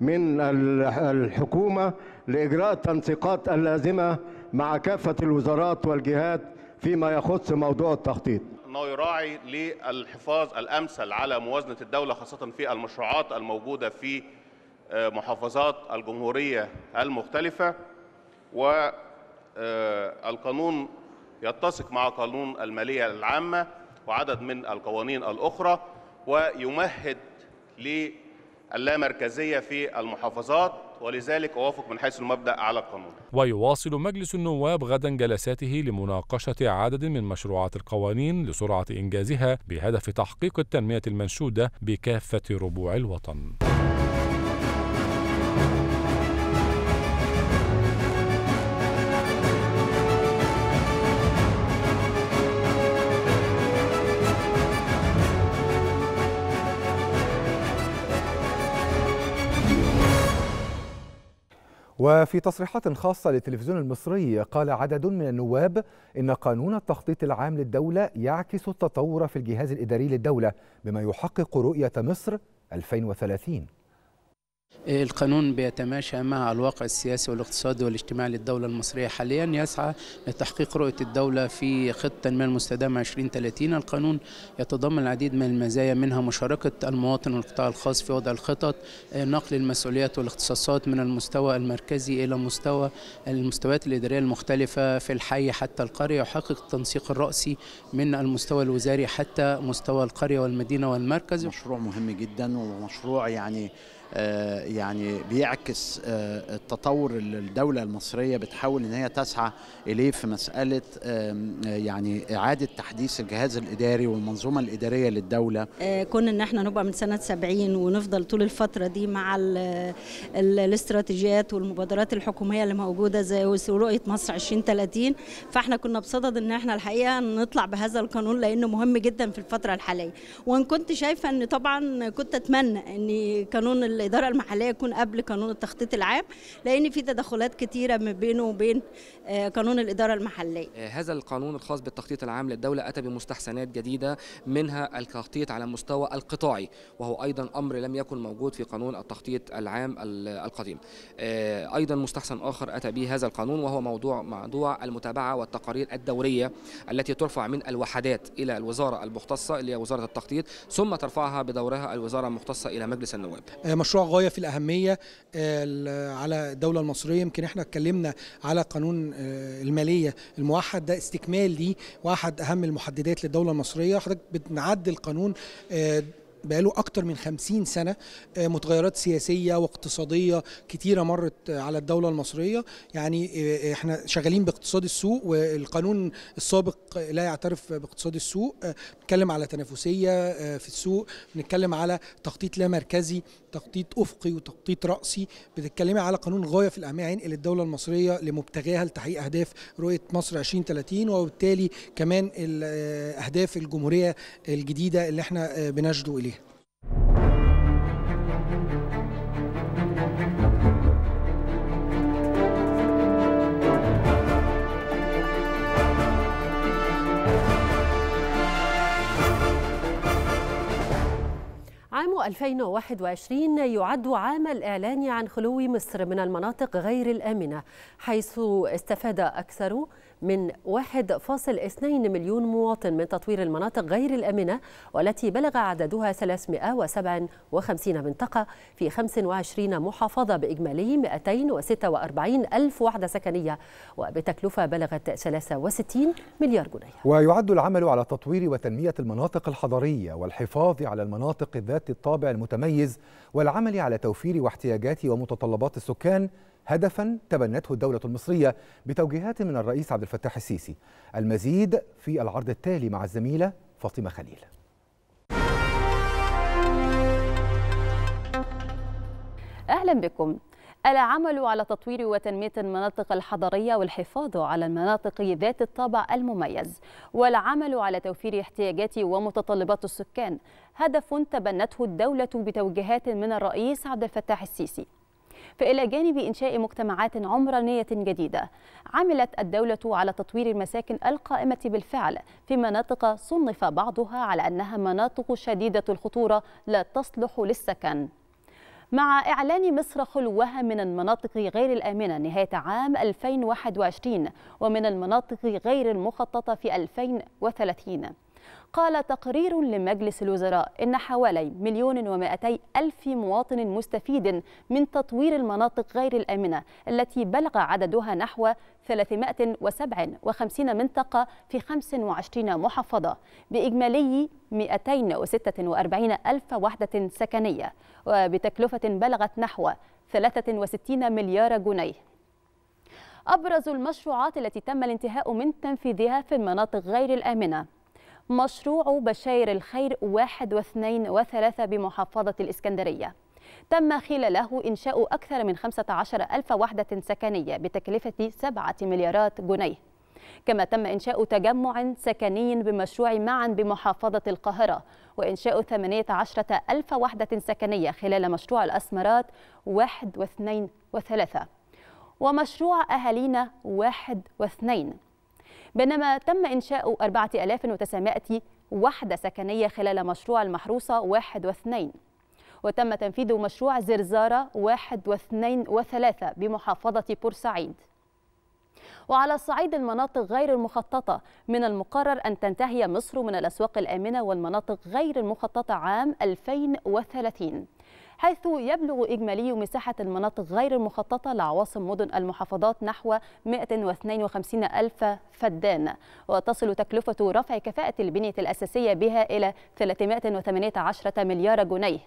من الحكومة لإجراء التنسيقات اللازمة مع كافة الوزارات والجهات فيما يخص موضوع التخطيط. أنه يراعي للحفاظ الأمثل على موازنة الدولة خاصة في المشروعات الموجودة في محافظات الجمهورية المختلفة، والقانون يتسق مع قانون المالية العامة وعدد من القوانين الأخرى، ويمهد للامركزية في المحافظات، ولذلك أوافق من حيث المبدأ على القانون. ويواصل مجلس النواب غدا جلساته لمناقشة عدد من مشروعات القوانين لسرعة إنجازها بهدف تحقيق التنمية المنشودة بكافة ربوع الوطن. وفي تصريحات خاصة للتلفزيون المصري قال عدد من النواب إن قانون التخطيط العام للدولة يعكس التطور في الجهاز الإداري للدولة بما يحقق رؤية مصر ألفين وثلاثين. القانون بيتماشى مع الواقع السياسي والاقتصادي والاجتماعي للدولة المصرية حاليا، يسعى لتحقيق رؤية الدولة في خطة التنمية المستدامة عشرين ثلاثين. القانون يتضمن العديد من المزايا، منها مشاركة المواطن والقطاع الخاص في وضع الخطط، نقل المسؤوليات والاختصاصات من المستوى المركزي إلى مستوى المستويات الإدارية المختلفة في الحي حتى القرية، يحقق التنسيق الرأسي من المستوى الوزاري حتى مستوى القرية والمدينة والمركز. مشروع مهم جدا، ومشروع يعني يعني بيعكس التطور اللي الدولة المصرية بتحاول ان هي تسعى اليه في مسألة يعني اعادة تحديث الجهاز الاداري والمنظومة الادارية للدولة. كون ان احنا نبقى من سنة سبعين ونفضل طول الفترة دي مع ال ال الاستراتيجيات والمبادرات الحكومية اللي موجودة زي رؤية مصر عشرين ثلاثين، فاحنا كنا بصدد ان احنا الحقيقة نطلع بهذا القانون لانه مهم جدا في الفترة الحالية. وان كنت شايفة ان طبعا كنت اتمنى ان قانون الاداره المحليه يكون قبل قانون التخطيط العام، لان في تدخلات كتيره ما بينه وبين قانون الاداره المحليه. هذا القانون الخاص بالتخطيط العام للدوله اتى بمستحسنات جديده، منها التخطيط على المستوى القطاعي، وهو ايضا امر لم يكن موجود في قانون التخطيط العام القديم. ايضا مستحسن اخر اتى به هذا القانون، وهو موضوع موضوع المتابعه والتقارير الدوريه التي ترفع من الوحدات الى الوزاره المختصه اللي هي وزاره التخطيط، ثم ترفعها بدورها الوزاره المختصه الى مجلس النواب. مشروع غايه في الاهميه على الدوله المصريه. يمكن احنا اتكلمنا على قانون الماليه الموحد، ده استكمال ليه واحد اهم المحددات للدوله المصريه. حضرتك بنعدل قانون بقاله أكتر من خمسين سنة، متغيرات سياسية واقتصادية كتيرة مرت على الدولة المصرية. يعني احنا شغالين باقتصاد السوق، والقانون السابق لا يعترف باقتصاد السوق. بنتكلم على تنافسية في السوق، بنتكلم على تخطيط لا مركزي، تخطيط أفقي وتخطيط رأسي. بتتكلمي على قانون غاية في الأهمية هينقل الدولة المصرية لمبتغاها لتحقيق أهداف رؤية مصر عشرين ثلاثين، وبالتالي كمان أهداف الجمهورية الجديدة اللي احنا بنشدو إليها. عام ألفين وواحد وعشرين يعد عام الإعلان عن خلو مصر من المناطق غير الآمنة، حيث استفاد أكثر من واحد فاصل اثنين مليون مواطن من تطوير المناطق غير الآمنة، والتي بلغ عددها ثلاثمئة وسبعة وخمسين منطقة في خمس وعشرين محافظة بإجمالي مئتين وستة وأربعين ألف وحدة سكنية، وبتكلفة بلغت ثلاثة وستين مليار جنيه. ويعد العمل على تطوير وتنمية المناطق الحضرية والحفاظ على المناطق ذات الطابع المتميز والعمل على توفير احتياجات ومتطلبات السكان هدفا تبنته الدولة المصرية بتوجيهات من الرئيس عبد الفتاح السيسي. المزيد في العرض التالي مع الزميلة فاطمة خليل. أهلا بكم. العمل على تطوير وتنمية المناطق الحضرية والحفاظ على المناطق ذات الطابع المميز والعمل على توفير احتياجات ومتطلبات السكان هدف تبنته الدولة بتوجيهات من الرئيس عبد الفتاح السيسي. فإلى جانب إنشاء مجتمعات عمرانية جديدة، عملت الدولة على تطوير المساكن القائمة بالفعل في مناطق صنف بعضها على أنها مناطق شديدة الخطورة لا تصلح للسكن. مع إعلان مصر خلوها من المناطق غير الآمنة نهاية عام ألفين وواحد وعشرين ومن المناطق غير المخططة في ألفين وثلاثين، قال تقرير لمجلس الوزراء إن حوالي مليون ومائتي ألف مواطن مستفيد من تطوير المناطق غير الآمنة التي بلغ عددها نحو ثلاثمئة وسبعة وخمسين منطقة في خمس وعشرين محافظة بإجمالي مئتين وستة وأربعين ألف وحدة سكنية، وبتكلفة بلغت نحو ثلاثة وستين مليار جنيه. أبرز المشروعات التي تم الانتهاء من تنفيذها في المناطق غير الآمنة مشروع بشاير الخير واحد واثنين وثلاثة بمحافظة الإسكندرية، تم خلاله إنشاء أكثر من خمسة عشر ألف وحدة سكنية بتكلفة سبعة مليارات جنيه. كما تم إنشاء تجمع سكني بمشروع معا بمحافظة القاهرة، وإنشاء ثمانية عشر ألف وحدة سكنية خلال مشروع الأسمرات واحد واثنين وثلاثة ومشروع أهالينا واحد واثنين. بينما تم إنشاء أربعة آلاف وتسعمئة وحدة سكنية خلال مشروع المحروسة واحد واثنين، وتم تنفيذ مشروع زرزارة واحد واثنين وثلاثة بمحافظة بورسعيد. وعلى صعيد المناطق غير المخططة، من المقرر أن تنتهي مصر من الأسواق الآمنة والمناطق غير المخططة عام ألفين وثلاثين، حيث يبلغ إجمالي مساحة المناطق غير المخططة لعواصم مدن المحافظات نحو مئة واثنين وخمسين ألف فدان، وتصل تكلفة رفع كفاءة البنية الأساسية بها إلى ثلاثمئة وثمانية عشر مليار جنيه،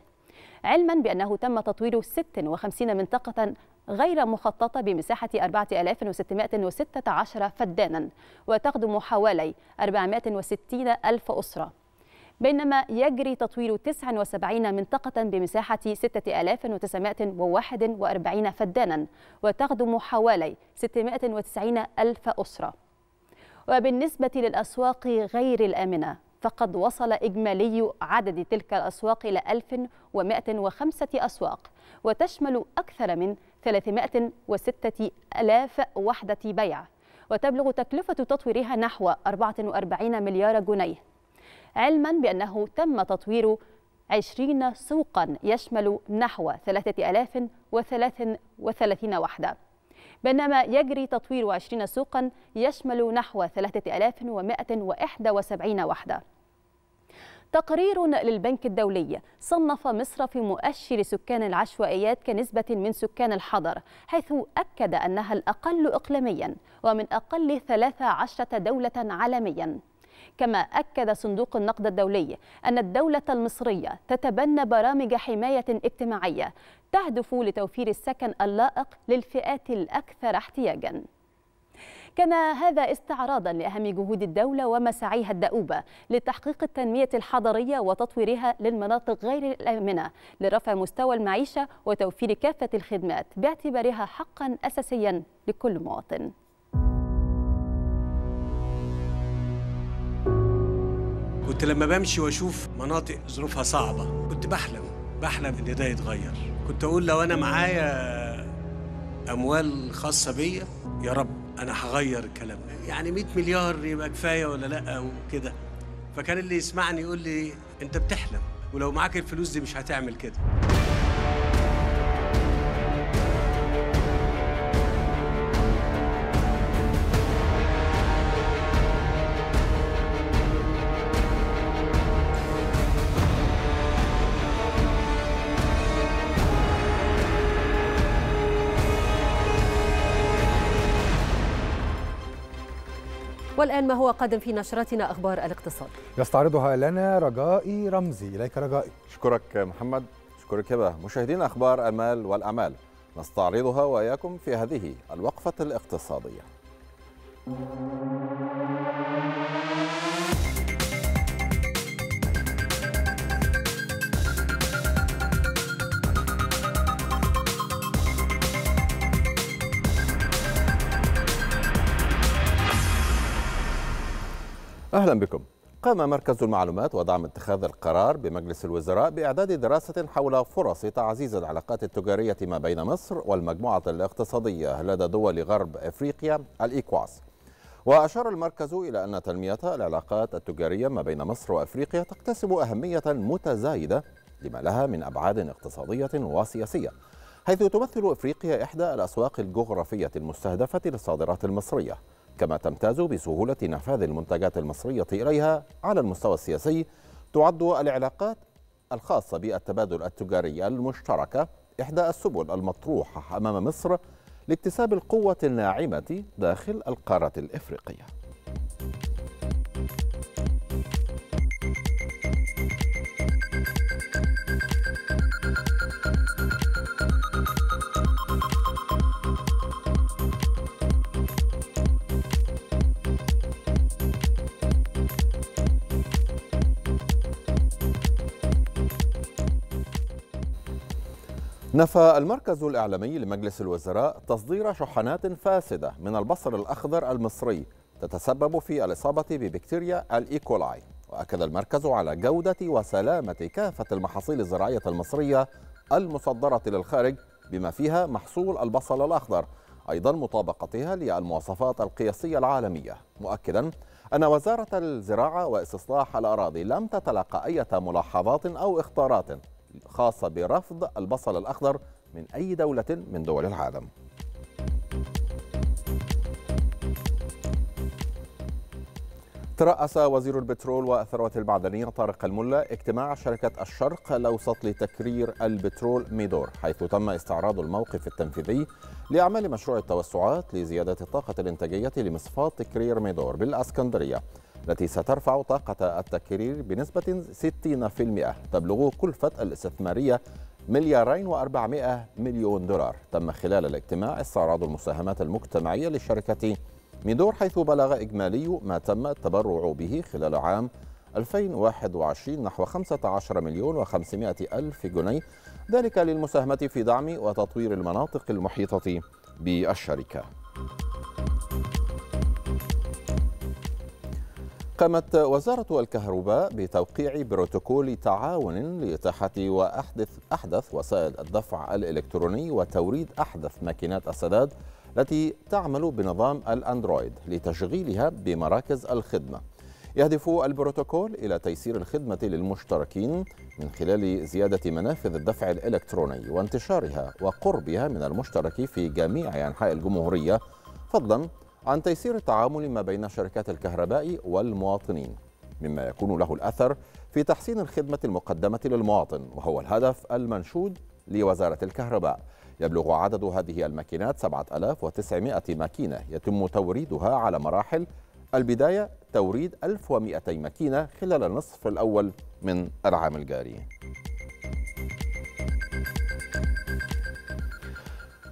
علما بأنه تم تطوير ست وخمسين منطقة غير مخططة بمساحة أربعة آلاف وستمئة وستة عشر فدانا، وتخدم حوالي أربعمئة وستين ألف أسرة. بينما يجري تطوير تسع وسبعين منطقة بمساحة ستة آلاف وتسعمئة وواحد وأربعين فدانا، وتخدم حوالي ستمئة وتسعين ألف أسرة. وبالنسبة للأسواق غير الآمنة، فقد وصل إجمالي عدد تلك الأسواق إلى ألف ومئة وخمسة أسواق، وتشمل أكثر من ثلاثمئة وستة آلاف وحدة بيع، وتبلغ تكلفة تطويرها نحو أربعة وأربعين مليار جنيه، علما بأنه تم تطوير عشرين سوقا يشمل نحو ثلاثة آلاف وثلاث وثلاثين وحدة، بينما يجري تطوير عشرين سوقا يشمل نحو ثلاثة آلاف ومئة وواحد وسبعين وحدة. تقرير للبنك الدولي صنف مصر في مؤشر سكان العشوائيات كنسبة من سكان الحضر، حيث أكد أنها الأقل إقليميا ومن أقل ثلاث عشرة دولة عالميا. كما أكد صندوق النقد الدولي أن الدولة المصرية تتبنى برامج حماية اجتماعية تهدف لتوفير السكن اللائق للفئات الأكثر احتياجا. كان هذا استعراضا لأهم جهود الدولة ومساعيها الدؤوبة لتحقيق التنمية الحضرية وتطويرها للمناطق غير الآمنة لرفع مستوى المعيشة وتوفير كافة الخدمات باعتبارها حقا أساسيا لكل مواطن. كنت لما بمشي واشوف مناطق ظروفها صعبة كنت بحلم بحلم ان ده يتغير. كنت اقول لو انا معايا اموال خاصة بيا يا رب انا هغير الكلام ده، يعني مئة مليار يبقى كفاية ولا لا وكده. فكان اللي يسمعني يقول لي انت بتحلم، ولو معاك الفلوس دي مش هتعمل كده. والآن ما هو قادم في نشرتنا أخبار الاقتصاد يستعرضها لنا رجائي رمزي. إليك رجائي. أشكرك محمد. أشكرك يا باه. مشاهدين أخبار المال والأعمال نستعرضها وإياكم في هذه الوقفة الاقتصادية. أهلا بكم. قام مركز المعلومات ودعم اتخاذ القرار بمجلس الوزراء بإعداد دراسة حول فرص تعزيز العلاقات التجارية ما بين مصر والمجموعة الاقتصادية لدى دول غرب أفريقيا الإيكواس. وأشار المركز إلى أن تنمية العلاقات التجارية ما بين مصر وأفريقيا تكتسب أهمية متزايدة لما لها من أبعاد اقتصادية وسياسية، حيث تمثل أفريقيا إحدى الأسواق الجغرافية المستهدفة للصادرات المصرية، كما تمتاز بسهولة نفاذ المنتجات المصرية إليها. على المستوى السياسي تعد العلاقات الخاصة بالتبادل التجاري المشترك إحدى السبل المطروحة أمام مصر لاكتساب القوة الناعمة داخل القارة الإفريقية. نفى المركز الإعلامي لمجلس الوزراء تصدير شحنات فاسدة من البصل الأخضر المصري تتسبب في الإصابة ببكتيريا الإيكولاي. وأكد المركز على جودة وسلامة كافة المحاصيل الزراعية المصرية المصدرة للخارج بما فيها محصول البصل الأخضر، أيضا مطابقتها للمواصفات القياسية العالمية، مؤكدا أن وزارة الزراعة واستصلاح الأراضي لم تتلقى أي ملاحظات أو إخطارات خاصة برفض البصل الأخضر من أي دولة من دول العالم. ترأس وزير البترول والثروات المعدنية طارق الملا اجتماع شركة الشرق الأوسط لتكرير البترول ميدور، حيث تم استعراض الموقف التنفيذي لأعمال مشروع التوسعات لزيادة الطاقة الإنتاجية لمصفاة تكرير ميدور بالأسكندرية، التي سترفع طاقة التكرير بنسبة ستين بالمئة تبلغ كلفة الاستثمارية مليارين وأربعمائة مليون دولار. تم خلال الاجتماع استعراض المساهمات المجتمعية لشركة ميدور، حيث بلغ إجمالي ما تم التبرع به خلال عام ألفين وواحد وعشرين نحو خمسة عشر مليون وخمسمائة ألف جنيه، ذلك للمساهمة في دعم وتطوير المناطق المحيطة بالشركة. قامت وزارة الكهرباء بتوقيع بروتوكول تعاون لإتاحة وأحدث أحدث وسائل الدفع الإلكتروني وتوريد أحدث ماكينات السداد التي تعمل بنظام الأندرويد لتشغيلها بمراكز الخدمة. يهدف البروتوكول إلى تيسير الخدمة للمشتركين من خلال زيادة منافذ الدفع الإلكتروني وانتشارها وقربها من المشترك في جميع أنحاء الجمهورية، فضلا عن تيسير التعامل ما بين شركات الكهرباء والمواطنين، مما يكون له الأثر في تحسين الخدمة المقدمة للمواطن، وهو الهدف المنشود لوزارة الكهرباء. يبلغ عدد هذه الماكينات سبعة آلاف وتسعمائة ماكينة يتم توريدها على مراحل. البداية توريد ألف ومئتين ماكينة خلال النصف الأول من العام الجاري.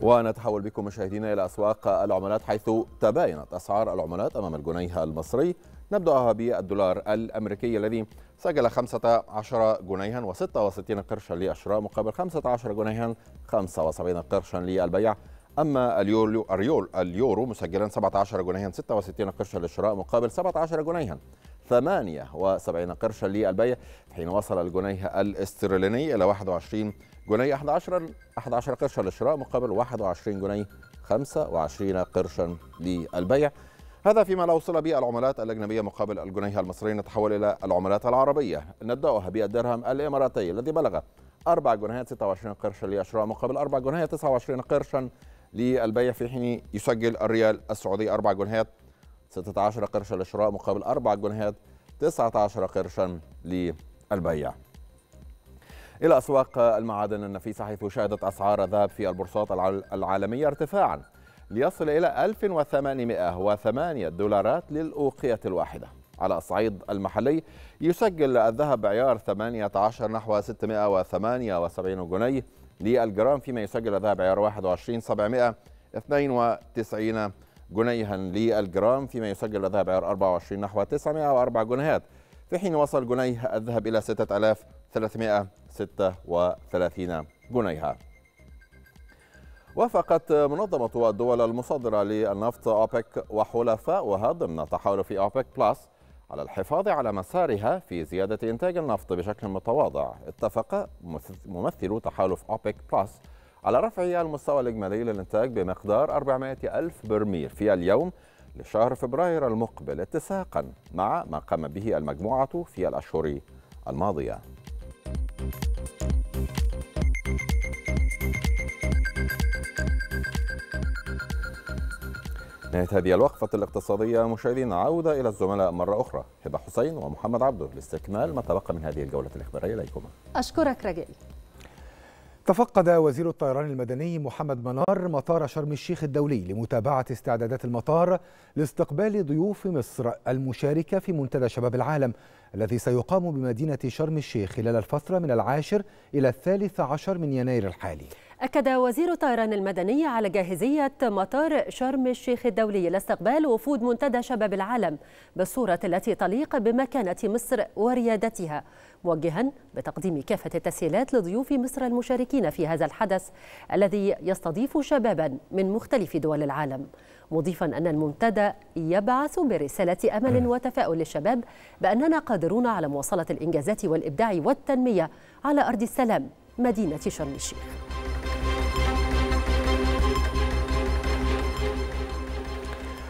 ونتحول بكم مشاهدينا إلى أسواق العملات، حيث تباينت أسعار العملات أمام الجنيه المصري. نبدأها بالدولار الأمريكي الذي سجل خمسة عشر جنيها وستة وستين قرشا للشراء مقابل خمسة عشر جنيها خمسة وسبعين قرشا للبيع. أما اليورو, اليورو, اليورو مسجلا سبعة عشر جنيها ستة وستين قرشا للشراء مقابل سبعة عشر جنيها ثمانية وسبعين قرشا للبيع، حين وصل الجنيه الاسترليني إلى واحد وعشرين جنيه أحد عشر قرشا للشراء مقابل واحد وعشرين جنيه خمسة وعشرين قرشا للبيع. هذا فيما لا وصل به العملات الأجنبية مقابل الجنيه المصري. نتحول إلى العملات العربية، نبدأها بالدرهم الإماراتي الذي بلغ أربعة جنيه ستة وعشرين قرشا للشراء مقابل أربعة جنيه تسعة وعشرين قرشا للبيع، في حين يسجل الريال السعودي أربعة جنيهات ستة عشر قرشا للشراء مقابل أربعة جنيهات تسعة عشر قرشا للبيع. إلى أسواق المعادن النفيسة، حيث شهدت أسعار الذهب في البورصات العالمية ارتفاعا ليصل إلى ألف وثمانمائة وثمانية دولارات للأوقية الواحدة. على الصعيد المحلي يسجل الذهب عيار ثمانية عشر نحو ستمائة وثمانية وسبعين جنيه للجرام، فيما يسجل الذهب عيار واحد وعشرين سبعمائة واثنين وتسعين جنيها للجرام، فيما يسجل الذهب عيار أربعة وعشرين نحو تسعمائة وأربعة جنيهات، في حين وصل جنيه الذهب إلى ستة آلاف وثلاثمائة وستة وثلاثين جنيها. وافقت منظمة الدول المصدرة للنفط أوبك وحلفاؤها ضمن تحالف أوبك بلس على الحفاظ على مسارها في زيادة إنتاج النفط بشكل متواضع. اتفق ممثلو تحالف أوبك بلس على رفع المستوى الإجمالي للإنتاج بمقدار أربعمائة ألف برميل في اليوم لشهر فبراير المقبل، اتساقا مع ما قام به المجموعة في الأشهر الماضية. نهاية هذه الوقفة الاقتصادية مشاهدين، عودة إلى الزملاء مرة أخرى، هبة حسين ومحمد عبده لاستكمال ما تبقى من هذه الجولة الإخبارية. إليكما. أشكرك رجائي. تفقد وزير الطيران المدني محمد منار مطار شرم الشيخ الدولي لمتابعة استعدادات المطار لاستقبال ضيوف مصر المشاركة في منتدى شباب العالم الذي سيقام بمدينة شرم الشيخ خلال الفترة من العاشر إلى الثالث عشر من يناير الحالي. أكد وزير الطيران المدني على جاهزية مطار شرم الشيخ الدولي لاستقبال وفود منتدى شباب العالم بالصورة التي تليق بمكانة مصر وريادتها، موجها بتقديم كافة التسهيلات لضيوف مصر المشاركين في هذا الحدث الذي يستضيف شبابا من مختلف دول العالم، مضيفا أن المنتدى يبعث برسالة أمل وتفاؤل للشباب بأننا قادرون على مواصلة الإنجازات والإبداع والتنمية على أرض السلام مدينة شرم الشيخ.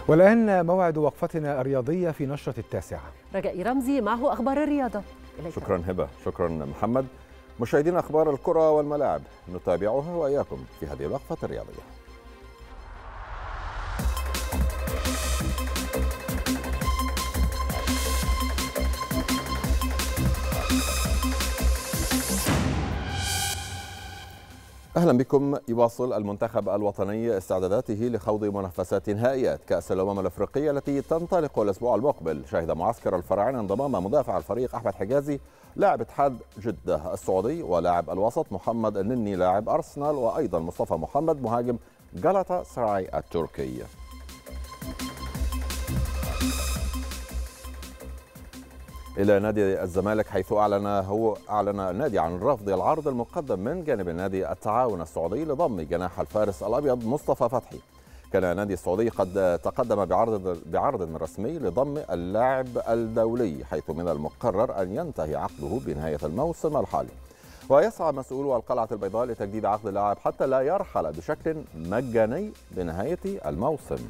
والآن موعد وقفتنا الرياضية في نشرة التاسعة. رجائي رمزي معه أخبار الرياضة. شكرا هبة، شكرا محمد. مشاهدين، أخبار الكرة والملاعب نتابعها وإياكم في هذه الوقفة الرياضية. أهلا بكم. يواصل المنتخب الوطني استعداداته لخوض منافسات نهائيات كأس الأمم الأفريقية التي تنطلق الأسبوع المقبل. شهد معسكر الفراعنة انضمام مدافع الفريق أحمد حجازي لاعب اتحاد جدة السعودي، ولاعب الوسط محمد النني لاعب أرسنال، وأيضا مصطفى محمد مهاجم جالاتا سراي التركي. إلى نادي الزمالك، حيث أعلن هو أعلن النادي عن رفض العرض المقدم من جانب النادي التعاون السعودي لضم جناح الفارس الأبيض مصطفى فتحي. كان نادي السعودي قد تقدم بعرض بعرض رسمي لضم اللاعب الدولي، حيث من المقرر أن ينتهي عقده بنهاية الموسم الحالي. ويسعى مسؤولو القلعة البيضاء لتجديد عقد اللاعب حتى لا يرحل بشكل مجاني بنهاية الموسم.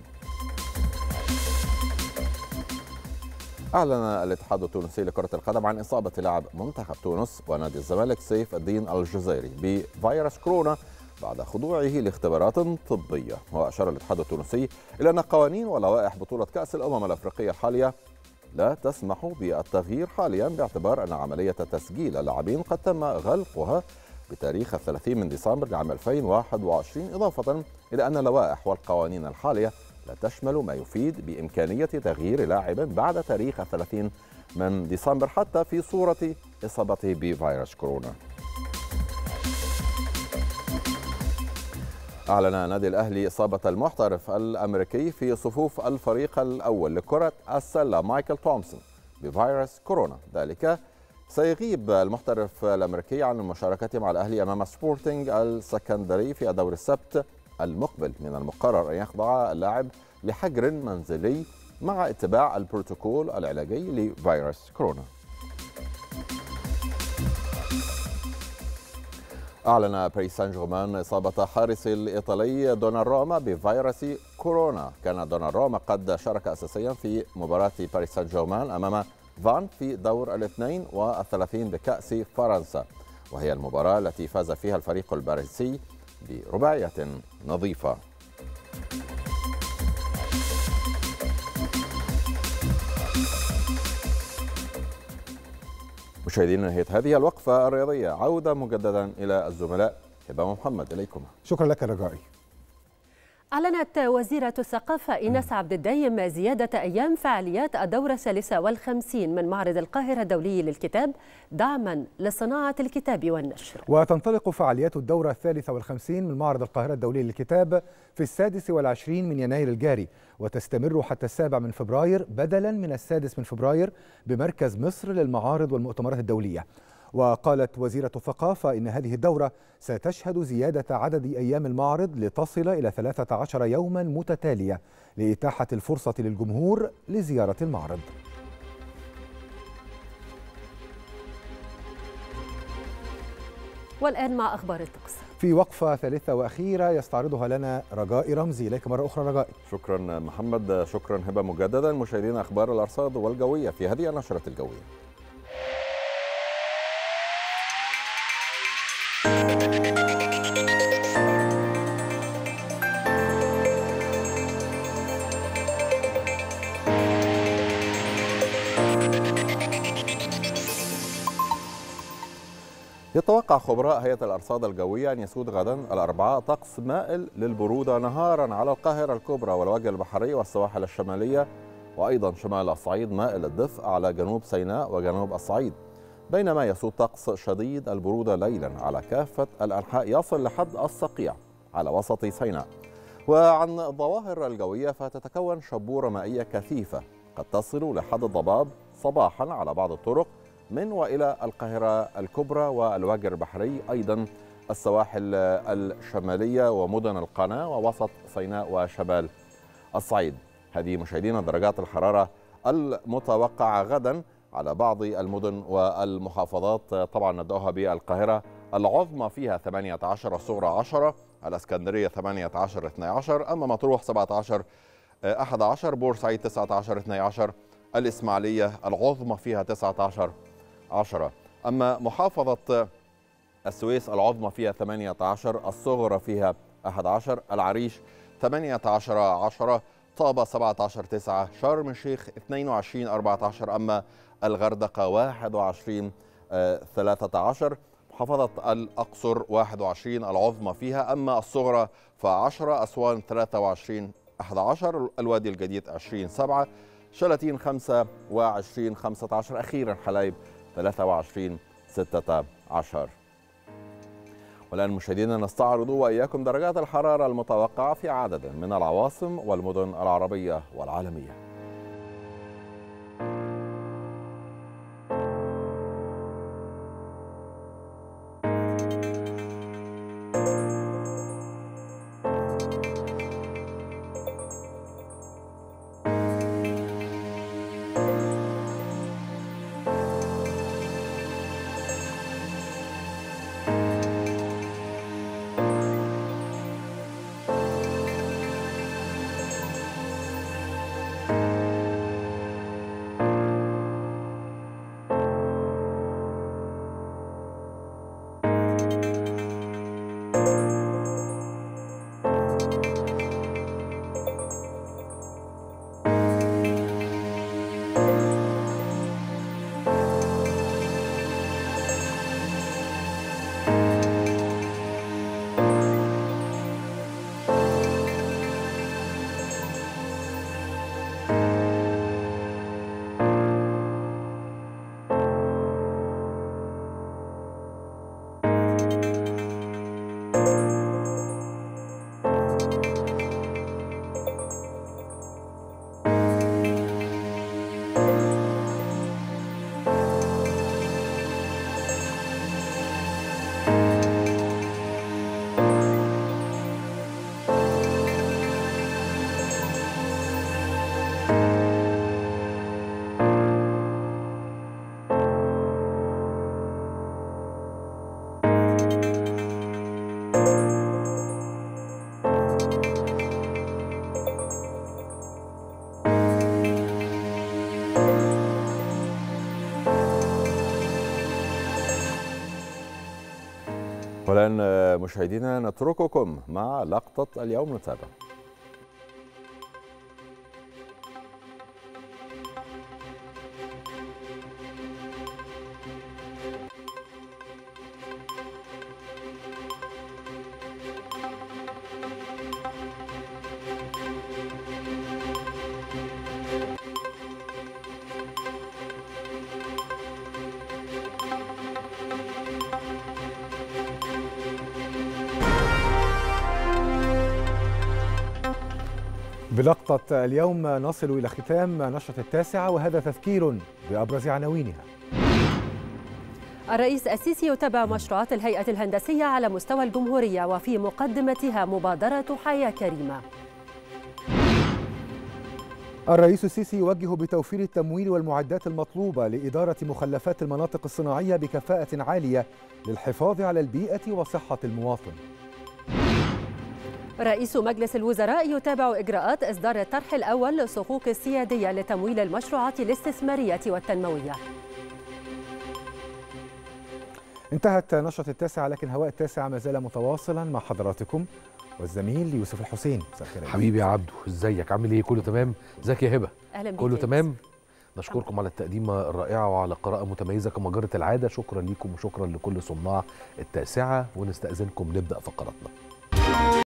أعلن الاتحاد التونسي لكرة القدم عن إصابة لاعب منتخب تونس ونادي الزمالك سيف الدين الجزائري بفيروس كورونا بعد خضوعه لاختبارات طبية. وأشار الاتحاد التونسي إلى أن قوانين ولوائح بطولة كأس الأمم الأفريقية الحالية لا تسمح بالتغيير حاليا، باعتبار أن عملية تسجيل اللاعبين قد تم غلقها بتاريخ الثلاثين من ديسمبر لعام ألفين وواحد وعشرين، إضافة إلى أن اللوائح والقوانين الحالية لا تشمل ما يفيد بإمكانية تغيير لاعب بعد تاريخ الثلاثين من ديسمبر حتى في صورة إصابته بفيروس كورونا. أعلن نادي الأهلي إصابة المحترف الأمريكي في صفوف الفريق الأول لكرة السلة مايكل تومسون بفيروس كورونا، ذلك سيغيب المحترف الأمريكي عن المشاركة مع الأهلي أمام سبورتنج السكندري في دور السبت المقبل. من المقرر أن يخضع اللاعب لحجر منزلي مع اتباع البروتوكول العلاجي لفيروس كورونا. أعلن باريس سان جيرمان إصابة حارس الإيطالي دوناروما بفيروس كورونا. كان دوناروما قد شارك أساسيا في مباراة باريس سان جيرمان أمام فان في دور الاثنين والثلاثين بكأس فرنسا، وهي المباراة التي فاز فيها الفريق الباريسي برباعية نظيفة. مشاهدينا، نهاية هذه الوقفة الرياضية، عودة مجددا إلى الزملاء. هبة محمد، إليكم. شكرا لك الرجائي. أعلنت وزيرة الثقافة إيناس عبد الدايم زيادة أيام فعاليات الدورة الثالثة والخمسين من معرض القاهرة الدولي للكتاب دعما لصناعة الكتاب والنشر. وتنطلق فعاليات الدورة الثالثة والخمسين من معرض القاهرة الدولي للكتاب في السادس والعشرين من يناير الجاري، وتستمر حتى السابع من فبراير بدلا من السادس من فبراير بمركز مصر للمعارض والمؤتمرات الدولية. وقالت وزيرة الثقافة إن هذه الدورة ستشهد زيادة عدد أيام المعرض لتصل إلى ثلاثة عشر يوما متتالية لإتاحة الفرصة للجمهور لزيارة المعرض. والآن مع أخبار الطقس. في وقفة ثالثة وأخيرة يستعرضها لنا رجاء رمزي، إليك مرة أخرى رجاء. شكرا محمد، شكرا هبة مجددا. مشاهدينا، أخبار الأرصاد والجوية في هذه النشرة الجوية. يتوقع خبراء هيئة الأرصاد الجوية أن يسود غدا الأربعاء طقس مائل للبرودة نهارا على القاهرة الكبرى والوجه البحري والسواحل الشمالية، وأيضا شمال الصعيد مائل الدفء على جنوب سيناء وجنوب الصعيد، بينما يسود طقس شديد البرودة ليلا على كافة الأنحاء يصل لحد الصقيع على وسط سيناء. وعن الظواهر الجوية فتتكون شبورة مائية كثيفة قد تصل لحد الضباب صباحا على بعض الطرق من وإلى القاهرة الكبرى والوجه البحري، أيضا السواحل الشمالية ومدن القناة ووسط سيناء وشمال الصعيد. هذه مشاهدينا درجات الحرارة المتوقعة غدا على بعض المدن والمحافظات، طبعا نبدأها بالقاهرة العظمى فيها ثمانية عشر، الصغرى عشرة، الاسكندرية ثمانية عشر اثني عشر، أما مطروح سبعة عشر أحد عشر، بورسعيد تسعة عشر اثني عشر، الإسماعيلية العظمى فيها تسعة عشر عشرة، أما محافظة السويس العظمى فيها ثمانية عشر، الصغرى فيها أحد عشر، العريش ثمانية عشر عشرة، طابة سبعة عشر تسعة، شرم الشيخ اثنين وعشرين أربعة عشر، أما الغردقة واحد وعشرين ثلاثة عشر، محافظة الأقصر واحد وعشرين العظمى فيها، أما الصغرى فعشرة، أسوان ثلاثة وعشرين أحد عشر، الوادي الجديد عشرين سبعة، شلاتين خمسة وعشرين خمسة عشر، أخيرا حلايب ثلاثة وعشرين ستة عشر. والآن مشاهدينا نستعرض وإياكم درجات الحرارة المتوقعة في عدد من العواصم والمدن العربية والعالمية. والآن مشاهدينا نترككم مع لقطة اليوم، نتابع. بلقطة اليوم نصل إلى ختام نشرة التاسعة، وهذا تذكير بأبرز عناوينها. الرئيس السيسي يتابع مشروعات الهيئة الهندسية على مستوى الجمهورية، وفي مقدمتها مبادرة حياة كريمة. الرئيس السيسي يوجه بتوفير التمويل والمعدات المطلوبة لإدارة مخلفات المناطق الصناعية بكفاءة عالية للحفاظ على البيئة وصحة المواطن. رئيس مجلس الوزراء يتابع إجراءات إصدار الطرح الأول للصكوك السيادية لتمويل المشروعات الاستثمارية والتنموية. انتهت نشرة التاسعة، لكن هواء التاسعة ما زال متواصلا مع حضراتكم والزميل يوسف الحسين. حبيبي يا عبدو، ازيك؟ عامل ايه؟ كله تمام؟ ازيك يا هبة؟ أهلا بك. كله تمام؟ نشكركم على التقديمة الرائعة وعلى قراءة متميزة كما جرت العادة. شكرا لكم وشكرا لكل صناع التاسعة، ونستأذنكم نبدأ فقراتنا.